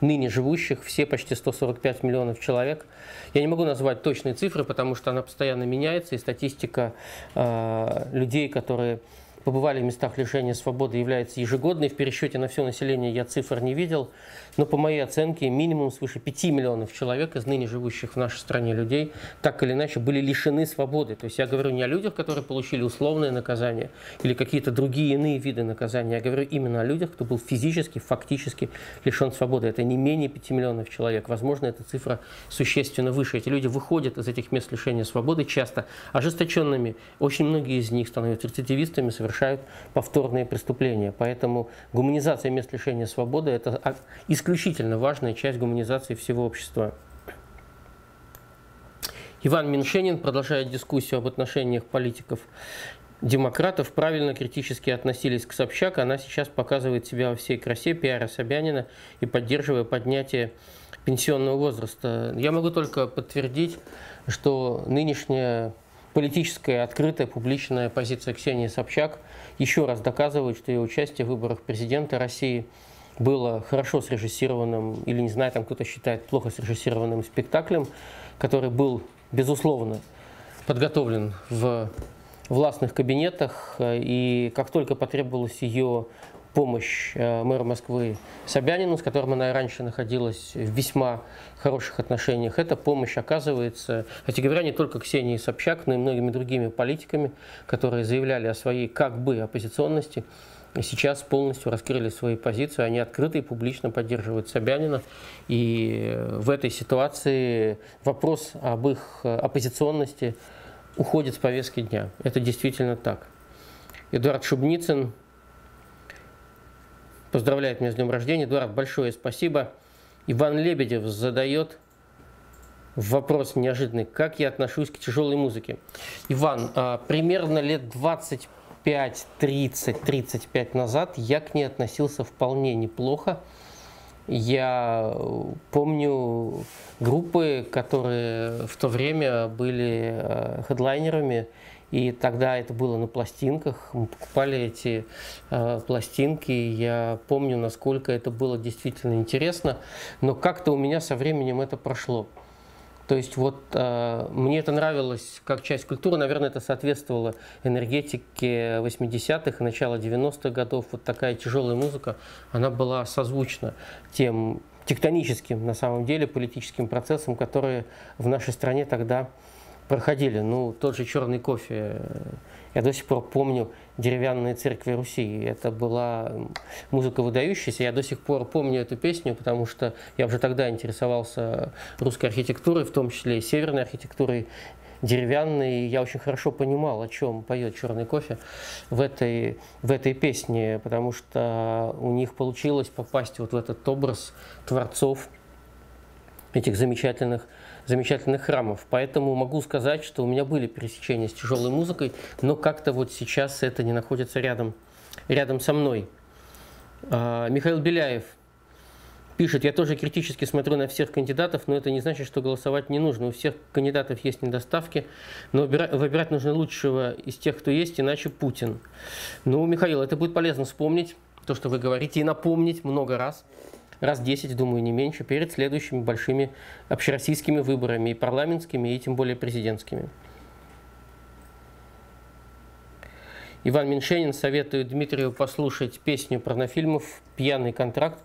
ныне живущих, все почти сто сорок пять миллионов человек. Я не могу назвать точные цифры, потому что она постоянно меняется, и статистика э, людей, которые побывали в местах лишения свободы, является ежегодной. В пересчете на все население я цифр не видел, но по моей оценке минимум свыше пяти миллионов человек из ныне живущих в нашей стране людей так или иначе были лишены свободы. То есть я говорю не о людях, которые получили условное наказание или какие-то другие иные виды наказания, я говорю именно о людях, кто был физически, фактически лишен свободы. Это не менее пяти миллионов человек. Возможно, эта цифра существенно выше. Эти люди выходят из этих мест лишения свободы часто ожесточенными. Очень многие из них становятся рецидивистами, совершенно повторные преступления. Поэтому гуманизация мест лишения свободы – это исключительно важная часть гуманизации всего общества. Иван Меньшенин продолжает дискуссию об отношениях политиков. Демократов правильно критически относились к Собчак. Она сейчас показывает себя во всей красе, пиара Собянина и поддерживая поднятие пенсионного возраста. Я могу только подтвердить, что нынешняя политическая, открытая, публичная позиция Ксении Собчак еще раз доказывает, что ее участие в выборах президента России было хорошо срежиссированным, или, не знаю, там кто-то считает, плохо срежиссированным спектаклем, который был, безусловно, подготовлен в властных кабинетах, и как только потребовалась ее помощь мэру Москвы Собянину, с которым она и раньше находилась в весьма хороших отношениях. Эта помощь оказывается, кстати говоря, не только Ксении Собчак, но и многими другими политиками, которые заявляли о своей как бы оппозиционности, и сейчас полностью раскрыли свои позиции. Они открыто и публично поддерживают Собянина. И в этой ситуации вопрос об их оппозиционности уходит с повестки дня. Это действительно так. Эдуард Шубницын поздравляет меня с днем рождения. Эдуард, большое спасибо. Иван Лебедев задает вопрос неожиданный. Как я отношусь к тяжелой музыке? Иван, примерно лет двадцать пять тридцать тридцать пять назад я к ней относился вполне неплохо. Я помню группы, которые в то время были хедлайнерами И тогда это было на пластинках, мы покупали эти э, пластинки, я помню, насколько это было действительно интересно, но как-то у меня со временем это прошло. То есть вот э, мне это нравилось как часть культуры, наверное, это соответствовало энергетике восьмидесятых и начала девяностых годов, вот такая тяжелая музыка, она была созвучна тем тектоническим, на самом деле, политическим процессам, которые в нашей стране тогда проходили. Ну, тот же «Черный кофе». Я до сих пор помню деревянные церкви Руси. Это была музыка выдающаяся. Я до сих пор помню эту песню, потому что я уже тогда интересовался русской архитектурой, в том числе и северной архитектурой, деревянной. Я очень хорошо понимал, о чем поет «Черный кофе» в этой, в этой песне, потому что у них получилось попасть вот в этот образ творцов этих замечательных замечательных храмов. Поэтому могу сказать, что у меня были пересечения с тяжелой музыкой, но как-то вот сейчас это не находится рядом, рядом со мной. А, Михаил Беляев пишет: я тоже критически смотрю на всех кандидатов, но это не значит, что голосовать не нужно. У всех кандидатов есть недостатки, но выбирать нужно лучшего из тех, кто есть, иначе Путин. Ну, Михаил, это будет полезно вспомнить то, что вы говорите, и напомнить много раз. Раз десять, думаю, не меньше, перед следующими большими общероссийскими выборами, и парламентскими, и тем более президентскими. Иван Меньшенин советует Дмитриеву послушать песню «Порнофильмов» «Пьяный контракт».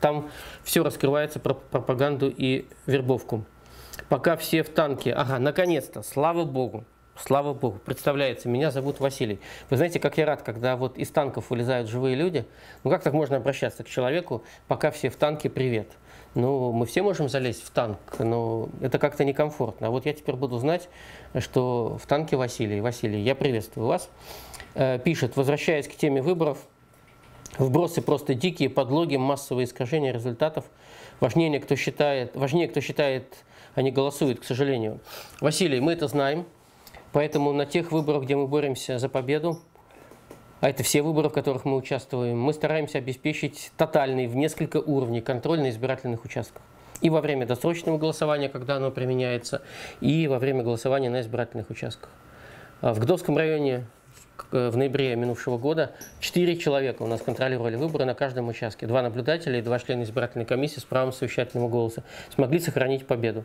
Там все раскрывается про пропаганду и вербовку. Пока все в танке. Ага, наконец-то, слава богу. Слава богу, представляется, меня зовут Василий. Вы знаете, как я рад, когда вот из танков вылезают живые люди. Ну как так можно обращаться к человеку, пока все в танке, привет? Ну, мы все можем залезть в танк, но это как-то некомфортно. А вот я теперь буду знать, что в танке Василий. Василий, я приветствую вас. Пишет, возвращаясь к теме выборов, вбросы просто дикие, подлоги, массовые искажения результатов. Важнее, кто считает, важнее, кто считает, а не голосует, к сожалению. Василий, мы это знаем. Поэтому на тех выборах, где мы боремся за победу, а это все выборы, в которых мы участвуем, мы стараемся обеспечить тотальный в несколько уровней контроль на избирательных участках. И во время досрочного голосования, когда оно применяется, и во время голосования на избирательных участках. В Гдовском районе в ноябре минувшего года четыре человека у нас контролировали выборы на каждом участке. Два наблюдателя и два члена избирательной комиссии с правом совещательного голоса смогли сохранить победу.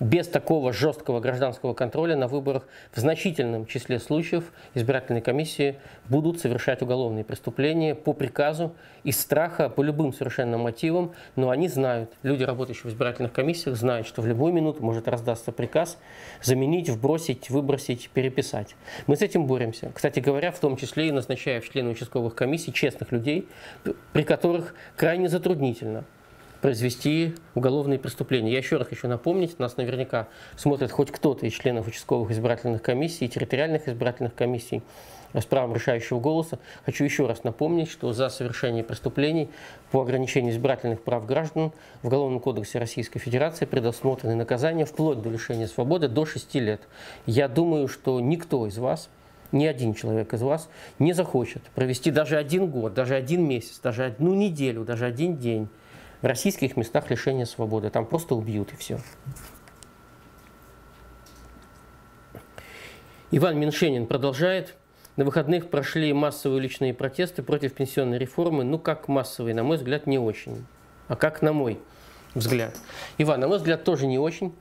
Без такого жесткого гражданского контроля на выборах в значительном числе случаев избирательные комиссии будут совершать уголовные преступления по приказу, из страха, по любым совершенно мотивам. Но они знают, люди, работающие в избирательных комиссиях, знают, что в любую минуту может раздаться приказ заменить, вбросить, выбросить, переписать. Мы с этим боремся. Кстати говоря, в том числе и назначая в члены участковых комиссий честных людей, при которых крайне затруднительно произвести уголовные преступления. Я еще раз хочу напомнить, нас наверняка смотрит хоть кто-то из членов участковых избирательных комиссий, территориальных избирательных комиссий с правом решающего голоса. Хочу еще раз напомнить, что за совершение преступлений по ограничению избирательных прав граждан в Уголовном кодексе Российской Федерации предусмотрены наказания вплоть до лишения свободы до шести лет. Я думаю, что никто из вас, ни один человек из вас не захочет провести даже один год, даже один месяц, даже одну неделю, даже один день в российских местах лишения свободы. Там просто убьют, и все. Иван Меньшенин продолжает. На выходных прошли массовые уличные протесты против пенсионной реформы. Ну, как массовые, на мой взгляд, не очень. А как на мой взгляд? Иван, на мой взгляд, тоже не очень.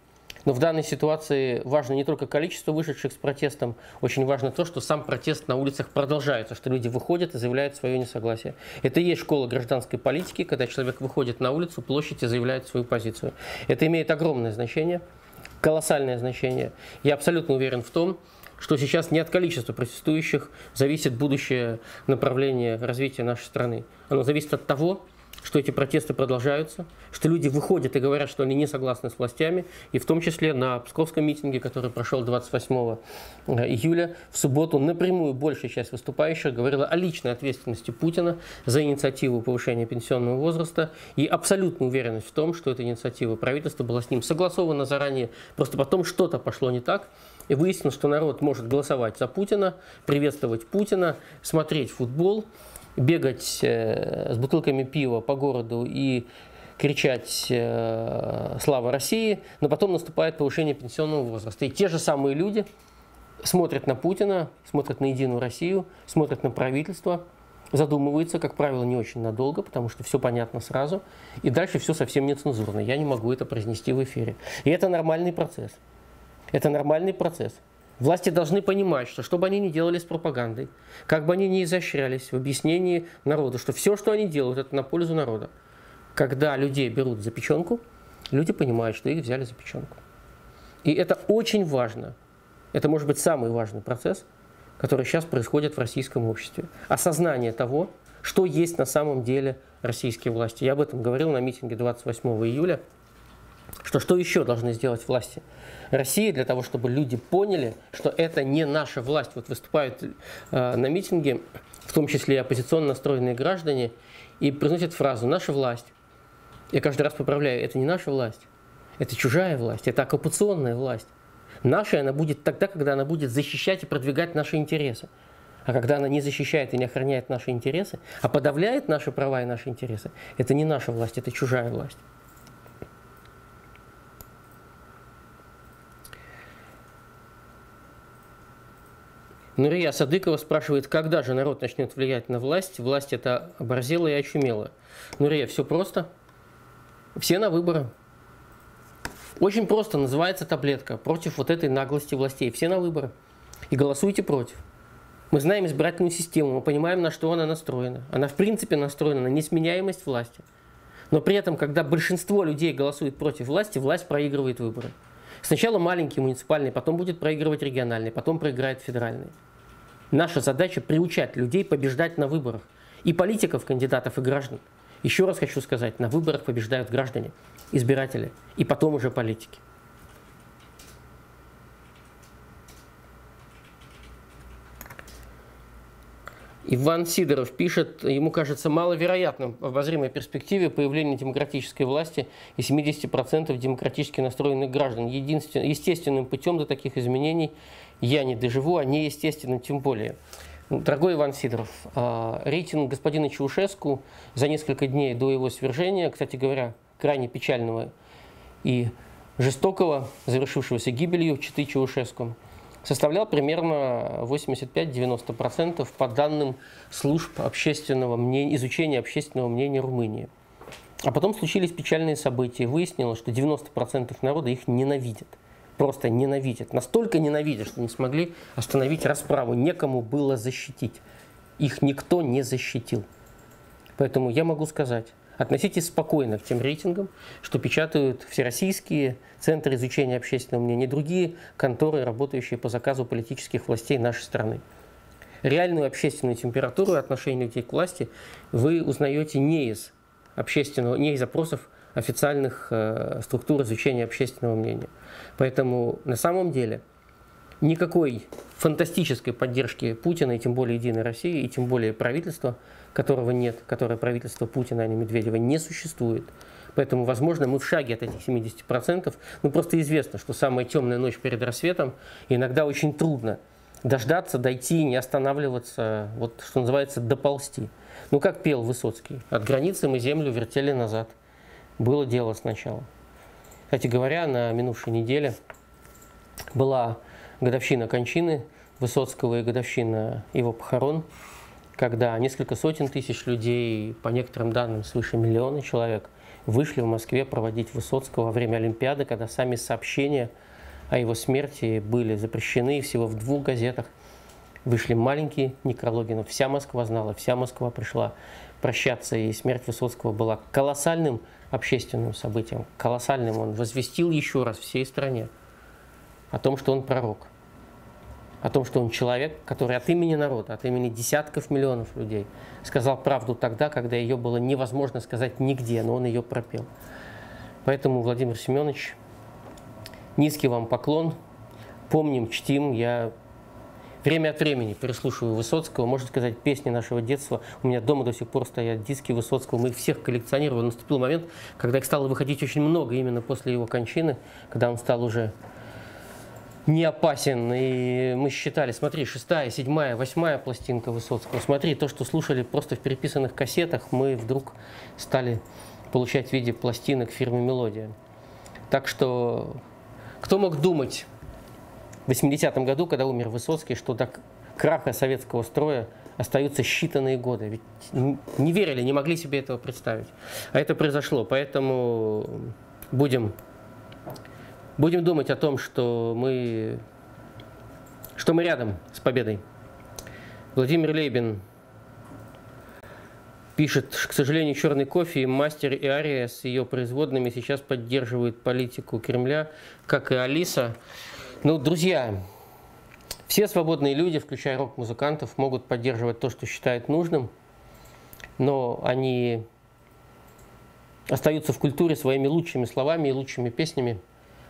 Но в данной ситуации важно не только количество вышедших с протестом, очень важно то, что сам протест на улицах продолжается, что люди выходят и заявляют свое несогласие. Это и есть школа гражданской политики, когда человек выходит на улицу, площадь и заявляет свою позицию. Это имеет огромное значение, колоссальное значение. Я абсолютно уверен в том, что сейчас не от количества протестующих зависит будущее направление развития нашей страны. Оно зависит от того, что эти протесты продолжаются, что люди выходят и говорят, что они не согласны с властями, и в том числе на псковском митинге, который прошел двадцать восьмого июля, в субботу напрямую большая часть выступающих говорила о личной ответственности Путина за инициативу повышения пенсионного возраста и абсолютную уверенность в том, что эта инициатива правительства была с ним согласована заранее, просто потом что-то пошло не так, и выяснилось, что народ может голосовать за Путина, приветствовать Путина, смотреть футбол, бегать с бутылками пива по городу и кричать «Слава России», но потом наступает повышение пенсионного возраста. И те же самые люди смотрят на Путина, смотрят на Единую Россию, смотрят на правительство, задумываются, как правило, не очень надолго, потому что все понятно сразу, и дальше все совсем нецензурно. Я не могу это произнести в эфире. И это нормальный процесс. Это нормальный процесс. Власти должны понимать, что что бы они ни делали с пропагандой, как бы они ни изощрялись в объяснении народу, что все, что они делают, это на пользу народа. Когда людей берут за печенку, люди понимают, что их взяли за печенку. И это очень важно. Это может быть самый важный процесс, который сейчас происходит в российском обществе. Осознание того, что есть на самом деле российские власти. Я об этом говорил на митинге двадцать восьмого июля. Что, что еще должны сделать власти России для того, чтобы люди поняли, что это не наша власть. Вот выступают э, на митинге, в том числе и оппозиционно настроенные граждане, и произносят фразу «наша власть». Я каждый раз поправляю, это не наша власть, это чужая власть, это оккупационная власть. Наша она будет тогда, когда она будет защищать и продвигать наши интересы. А когда она не защищает и не охраняет наши интересы, а подавляет наши права и наши интересы, это не наша власть, это чужая власть. Нурия Садыкова спрашивает, когда же народ начнет влиять на власть? Власть это оборзела и очумела. Нурия, все просто. Все на выборы. Очень просто называется таблетка против вот этой наглости властей. Все на выборы. И голосуйте против. Мы знаем избирательную систему, мы понимаем, на что она настроена. Она в принципе настроена на несменяемость власти. Но при этом, когда большинство людей голосует против власти, власть проигрывает выборы. Сначала маленький муниципальный, потом будет проигрывать региональный, потом проиграет федеральный. Наша задача приучать людей побеждать на выборах. И политиков, кандидатов, и граждан. Еще раз хочу сказать, на выборах побеждают граждане, избиратели, и потом уже политики. Иван Сидоров пишет, ему кажется маловероятным в обозримой перспективе появление демократической власти и семидесяти процентов демократически настроенных граждан. Единственным, естественным путем до таких изменений я не доживу, а неестественным тем более. Дорогой Иван Сидоров, рейтинг господина Чаушеску за несколько дней до его свержения, кстати говоря, крайне печального и жестокого, завершившегося гибелью читы Чаушеску, составлял примерно восемьдесят пять — девяносто процентов по данным служб общественного мнения, изучения общественного мнения Румынии. А потом случились печальные события. Выяснилось, что девяносто процентов народа их ненавидят. Просто ненавидят. Настолько ненавидят, что не смогли остановить расправу. Некому было защитить. Их никто не защитил. Поэтому я могу сказать, относитесь спокойно к тем рейтингам, что печатают всероссийские центры изучения общественного мнения, другие конторы, работающие по заказу политических властей нашей страны. Реальную общественную температуру и отношение людей к власти вы узнаете не из общественного, не из опросов официальных э, структур изучения общественного мнения. Поэтому на самом деле никакой фантастической поддержки Путина, и тем более Единой России, и тем более правительства, которого нет, которое правительство Путина, а не Медведева, не существует. Поэтому, возможно, мы в шаге от этих семидесяти процентов. Ну, просто известно, что самая темная ночь перед рассветом, и иногда очень трудно дождаться, дойти, не останавливаться, вот что называется, доползти. Ну, как пел Высоцкий, от границы мы землю вертели назад. Было дело сначала. Кстати говоря, на минувшей неделе была годовщина кончины Высоцкого и годовщина его похорон, когда несколько сотен тысяч людей, по некоторым данным свыше миллиона человек, вышли в Москве проводить Высоцкого во время Олимпиады, когда сами сообщения о его смерти были запрещены, всего в двух газетах вышли маленькие некрологи, но вся Москва знала, вся Москва пришла прощаться, и смерть Высоцкого была колоссальным общественным событием, колоссальным. Он возвестил еще раз всей стране о том, что он пророк, о том, что он человек, который от имени народа, от имени десятков миллионов людей сказал правду тогда, когда ее было невозможно сказать нигде, но он ее пропел. Поэтому, Владимир Семенович, низкий вам поклон. Помним, чтим. Я время от времени переслушиваю Высоцкого. Можно сказать, песни нашего детства. У меня дома до сих пор стоят диски Высоцкого. Мы их всех коллекционировали. Наступил момент, когда их стало выходить очень много, именно после его кончины, когда он стал уже не опасен, и мы считали, смотри, шестая, седьмая, восьмая пластинка Высоцкого, смотри, то, что слушали просто в переписанных кассетах, мы вдруг стали получать в виде пластинок фирмы «Мелодия». Так что, кто мог думать, в восьмидесятом году, когда умер Высоцкий, что до краха советского строя остаются считанные годы. Ведь не верили, не могли себе этого представить. А это произошло. Поэтому будем, будем думать о том, что мы, что мы рядом с победой. Владимир Лейбин пишет: к сожалению, «Черный кофе», «Мастер» и «Ария» с ее производными сейчас поддерживают политику Кремля, как и «Алиса». Ну, друзья, все свободные люди, включая рок-музыкантов, могут поддерживать то, что считают нужным, но они остаются в культуре своими лучшими словами и лучшими песнями,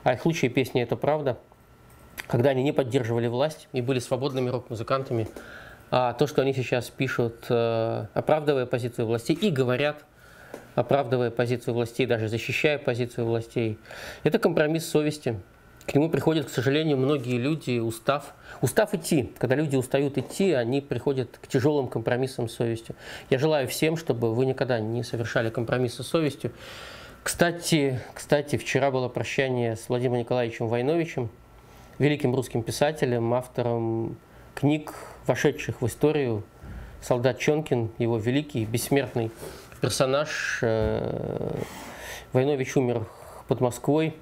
а их лучшие песни – это правда, когда они не поддерживали власть и были свободными рок-музыкантами. А то, что они сейчас пишут, оправдывая позицию властей, и говорят, оправдывая позицию властей, даже защищая позицию властей, это компромисс совести. К нему приходят, к сожалению, многие люди, устав, устав идти. Когда люди устают идти, они приходят к тяжелым компромиссам с совестью. Я желаю всем, чтобы вы никогда не совершали компромиссы с совестью. Кстати, кстати, вчера было прощание с Владимиром Николаевичем Войновичем, великим русским писателем, автором книг, вошедших в историю. Солдат Чонкин, его великий, бессмертный персонаж. Войнович умер под Москвой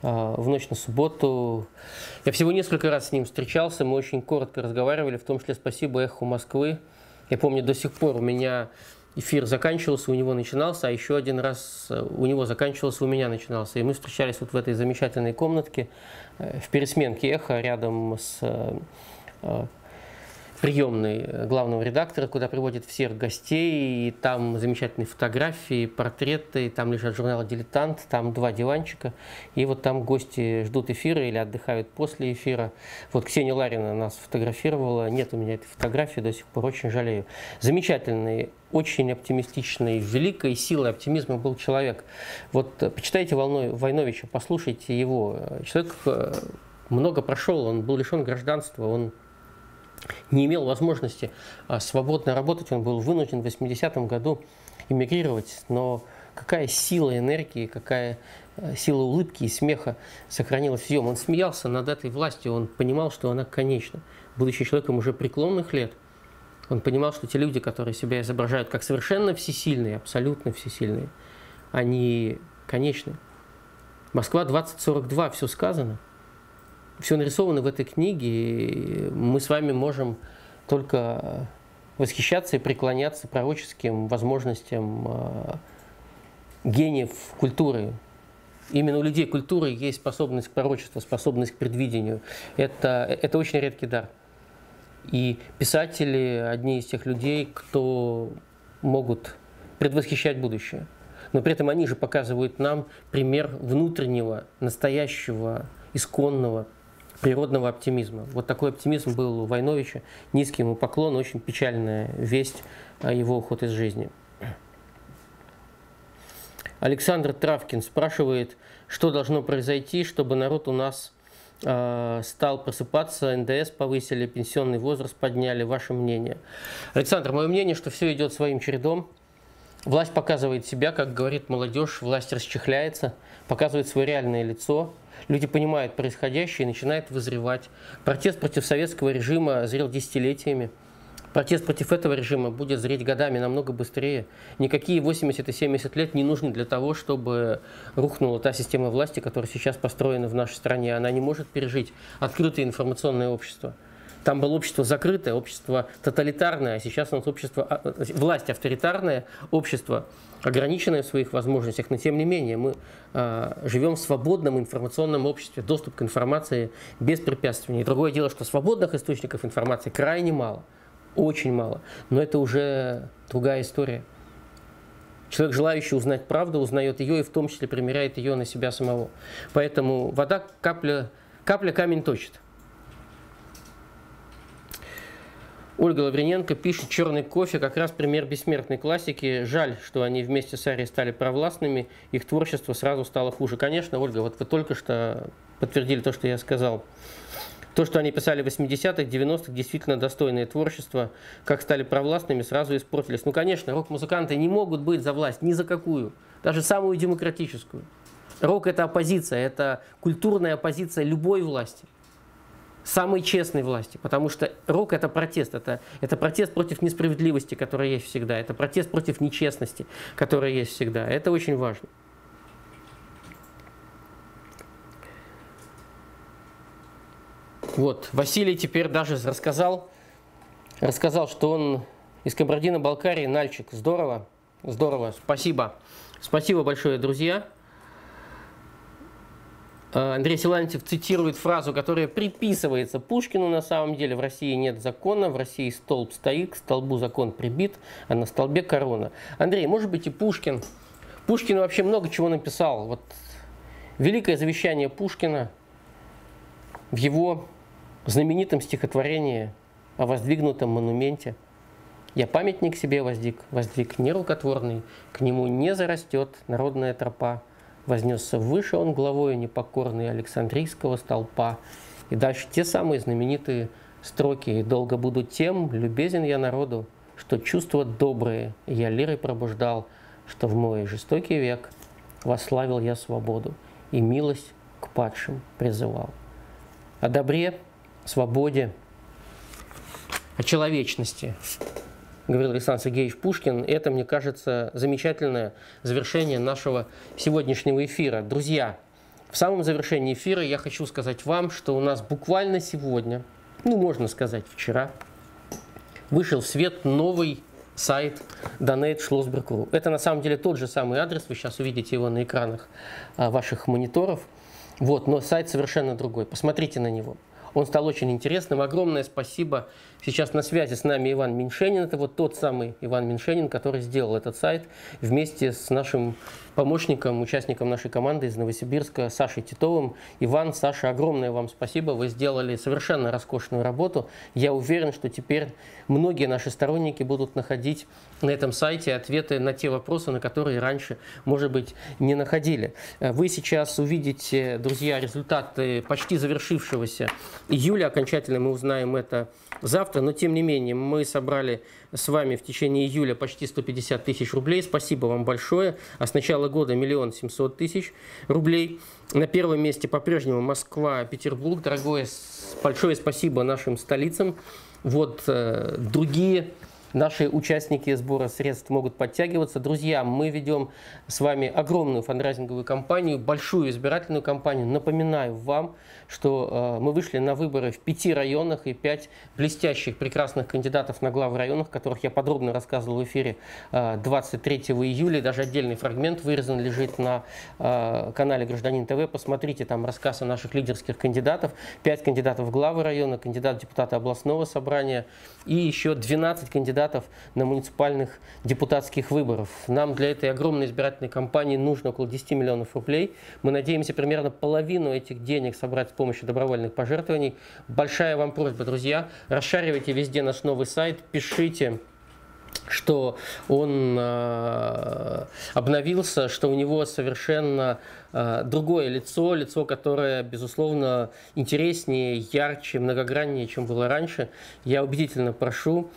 в ночь на субботу. Я всего несколько раз с ним встречался, мы очень коротко разговаривали, в том числе спасибо «Эху Москвы». Я помню, до сих пор у меня эфир заканчивался, у него начинался, а еще один раз у него заканчивался, у меня начинался. И мы встречались вот в этой замечательной комнатке в пересменке «Эхо» рядом с приемной главного редактора, куда приводят всех гостей, и там замечательные фотографии, портреты, там лежат журналы «Дилетант», там два диванчика, и вот там гости ждут эфира или отдыхают после эфира. Вот Ксения Ларина нас фотографировала, нет у меня этой фотографии, до сих пор очень жалею. Замечательный, очень оптимистичный, великой силой оптимизма был человек. Вот почитайте Войновича, послушайте его. Человек много прошел, он был лишен гражданства, он не имел возможности свободно работать, он был вынужден в восьмидесятом году эмигрировать, но какая сила энергии, какая сила улыбки и смеха сохранилась в нем. Он смеялся над этой властью, он понимал, что она конечна. Будучи человеком уже преклонных лет, он понимал, что те люди, которые себя изображают как совершенно всесильные, абсолютно всесильные, они конечны. Москва двадцать сорок два, все сказано. Все нарисовано в этой книге, и мы с вами можем только восхищаться и преклоняться пророческим возможностям гениев культуры. Именно у людей культуры есть способность к пророчеству, способность к предвидению. Это, это очень редкий дар. И писатели – одни из тех людей, кто могут предвосхищать будущее. Но при этом они же показывают нам пример внутреннего, настоящего, исконного природного оптимизма. Вот такой оптимизм был у Войновича. Низкий ему поклон, очень печальная весть о его уходе из жизни. Александр Травкин спрашивает, что должно произойти, чтобы народ у нас э, стал просыпаться, эн дэ эс повысили, пенсионный возраст подняли. Ваше мнение? Александр, мое мнение, что все идет своим чередом. Власть показывает себя, как говорит молодежь, власть расчехляется, показывает свое реальное лицо. Люди понимают происходящее и начинают вызревать. Протест против советского режима зрел десятилетиями. Протест против этого режима будет зреть годами, намного быстрее. Никакие восемьдесят и семьдесят лет не нужны для того, чтобы рухнула та система власти, которая сейчас построена в нашей стране. Она не может пережить открытое информационное общество. Там было общество закрытое, общество тоталитарное, а сейчас у нас общество, власть авторитарная, общество ограниченное в своих возможностях, но тем не менее мы э, живем в свободном информационном обществе, доступ к информации без препятствий. И другое дело, что свободных источников информации крайне мало, очень мало, но это уже другая история. Человек, желающий узнать правду, узнает ее и в том числе примеряет ее на себя самого. Поэтому вода, капля, капля камень точит. Ольга Лавриненко пишет: «Черный кофе» как раз пример бессмертной классики. Жаль, что они вместе с «Арией» стали провластными, их творчество сразу стало хуже. Конечно, Ольга, вот вы только что подтвердили то, что я сказал. То, что они писали в восьмидесятых, девяностых, действительно достойное творчество. Как стали провластными, сразу испортились. Ну, конечно, рок-музыканты не могут быть за власть ни за какую, даже самую демократическую. Рок – это оппозиция, это культурная оппозиция любой власти. самой честной власти, потому что рок — это протест, это, это протест против несправедливости, которая есть всегда, это протест против нечестности, которая есть всегда. Это очень важно. Вот, Василий теперь даже рассказал, рассказал, что он из Кабардино-Балкарии, Нальчик. Здорово, здорово, спасибо. Спасибо большое, друзья. Андрей Силантьев цитирует фразу, которая приписывается Пушкину на самом деле. В России нет закона, в России столб стоит, к столбу закон прибит, а на столбе корона. Андрей, может быть и Пушкин. Пушкин вообще много чего написал. Вот великое завещание Пушкина в его знаменитом стихотворении о воздвигнутом монументе. Я памятник себе воздвиг, воздвиг нерукотворный, к нему не зарастет народная тропа. Вознесся выше он главою непокорный Александрийского столпа. И дальше те самые знаменитые строки. «И долго буду тем, любезен я народу, что чувства добрые я лирой пробуждал, что в мой жестокий век восславил я свободу и милость к падшим призывал». О добре, свободе, о человечности говорил Александр Сергеевич Пушкин. Это, мне кажется, замечательное завершение нашего сегодняшнего эфира. Друзья, в самом завершении эфира я хочу сказать вам, что у нас буквально сегодня, ну, можно сказать, вчера, вышел в свет новый сайт донейт шлосберг точка ру. Это, на самом деле, тот же самый адрес. Вы сейчас увидите его на экранах ваших мониторов. Вот, но сайт совершенно другой. Посмотрите на него. Он стал очень интересным. Огромное спасибо. Сейчас на связи с нами Иван Меньшенин. Это вот тот самый Иван Меньшенин, который сделал этот сайт вместе с нашим помощником, участником нашей команды из Новосибирска Сашей Титовым. Иван, Саша, огромное вам спасибо. Вы сделали совершенно роскошную работу. Я уверен, что теперь многие наши сторонники будут находить на этом сайте ответы на те вопросы, на которые раньше, может быть, не находили. Вы сейчас увидите, друзья, результаты почти завершившегося июля. Окончательно мы узнаем это завтра, но тем не менее мы собрали с вами в течение июля почти сто пятьдесят тысяч рублей. Спасибо вам большое. А с начала года миллион семьсот тысяч рублей. На первом месте по-прежнему Москва, Петербург. Дорогое, большое спасибо нашим столицам. Вот э, другие наши участники сбора средств могут подтягиваться. Друзья, мы ведем с вами огромную фандрайзинговую кампанию, большую избирательную кампанию. Напоминаю вам, что э, мы вышли на выборы в пяти районах, и пять блестящих, прекрасных кандидатов на главы районов, которых я подробно рассказывал в эфире э, двадцать третьего июля. Даже отдельный фрагмент вырезан, лежит на э, канале «Гражданин ТВ». Посмотрите, там рассказ о наших лидерских кандидатов. пять кандидатов в главы района, кандидат в депутаты областного собрания и еще двенадцать кандидатов на муниципальных депутатских выборов. Нам для этой огромной избирательной кампании нужно около десяти миллионов рублей. Мы надеемся примерно половину этих денег собрать с помощью добровольных пожертвований. Большая вам просьба, друзья, расшаривайте везде наш новый сайт, пишите, что он э, обновился, что у него совершенно э, другое лицо, лицо, которое, безусловно, интереснее, ярче, многограннее, чем было раньше. Я убедительно прошу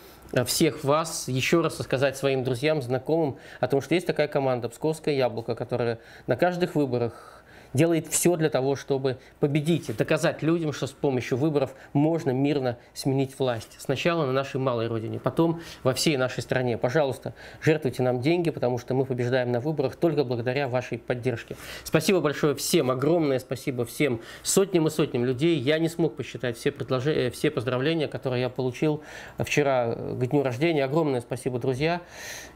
всех вас еще раз рассказать своим друзьям, знакомым о том, что есть такая команда «Псковское яблоко», которая на каждых выборах делает все для того, чтобы победить и доказать людям, что с помощью выборов можно мирно сменить власть. Сначала на нашей малой родине, потом во всей нашей стране. Пожалуйста, жертвуйте нам деньги, потому что мы побеждаем на выборах только благодаря вашей поддержке. Спасибо большое всем, огромное спасибо всем сотням и сотням людей. Я не смог посчитать все, предложения, все поздравления, которые я получил вчера к дню рождения. Огромное спасибо, друзья.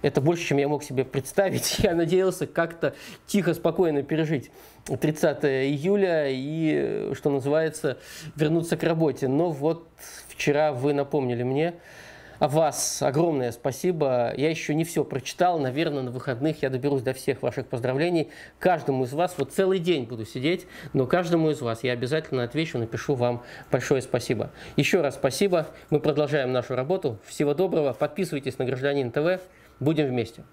Это больше, чем я мог себе представить. Я надеялся как-то тихо, спокойно пережить тридцатое июля и, что называется, вернуться к работе. Но вот вчера вы напомнили мне о вас. Огромное спасибо. Я еще не все прочитал. Наверное, на выходных я доберусь до всех ваших поздравлений. Каждому из вас, вот целый день буду сидеть, но каждому из вас я обязательно отвечу, напишу вам большое спасибо. Еще раз спасибо. Мы продолжаем нашу работу. Всего доброго. Подписывайтесь на «Гражданин ТВ». Будем вместе.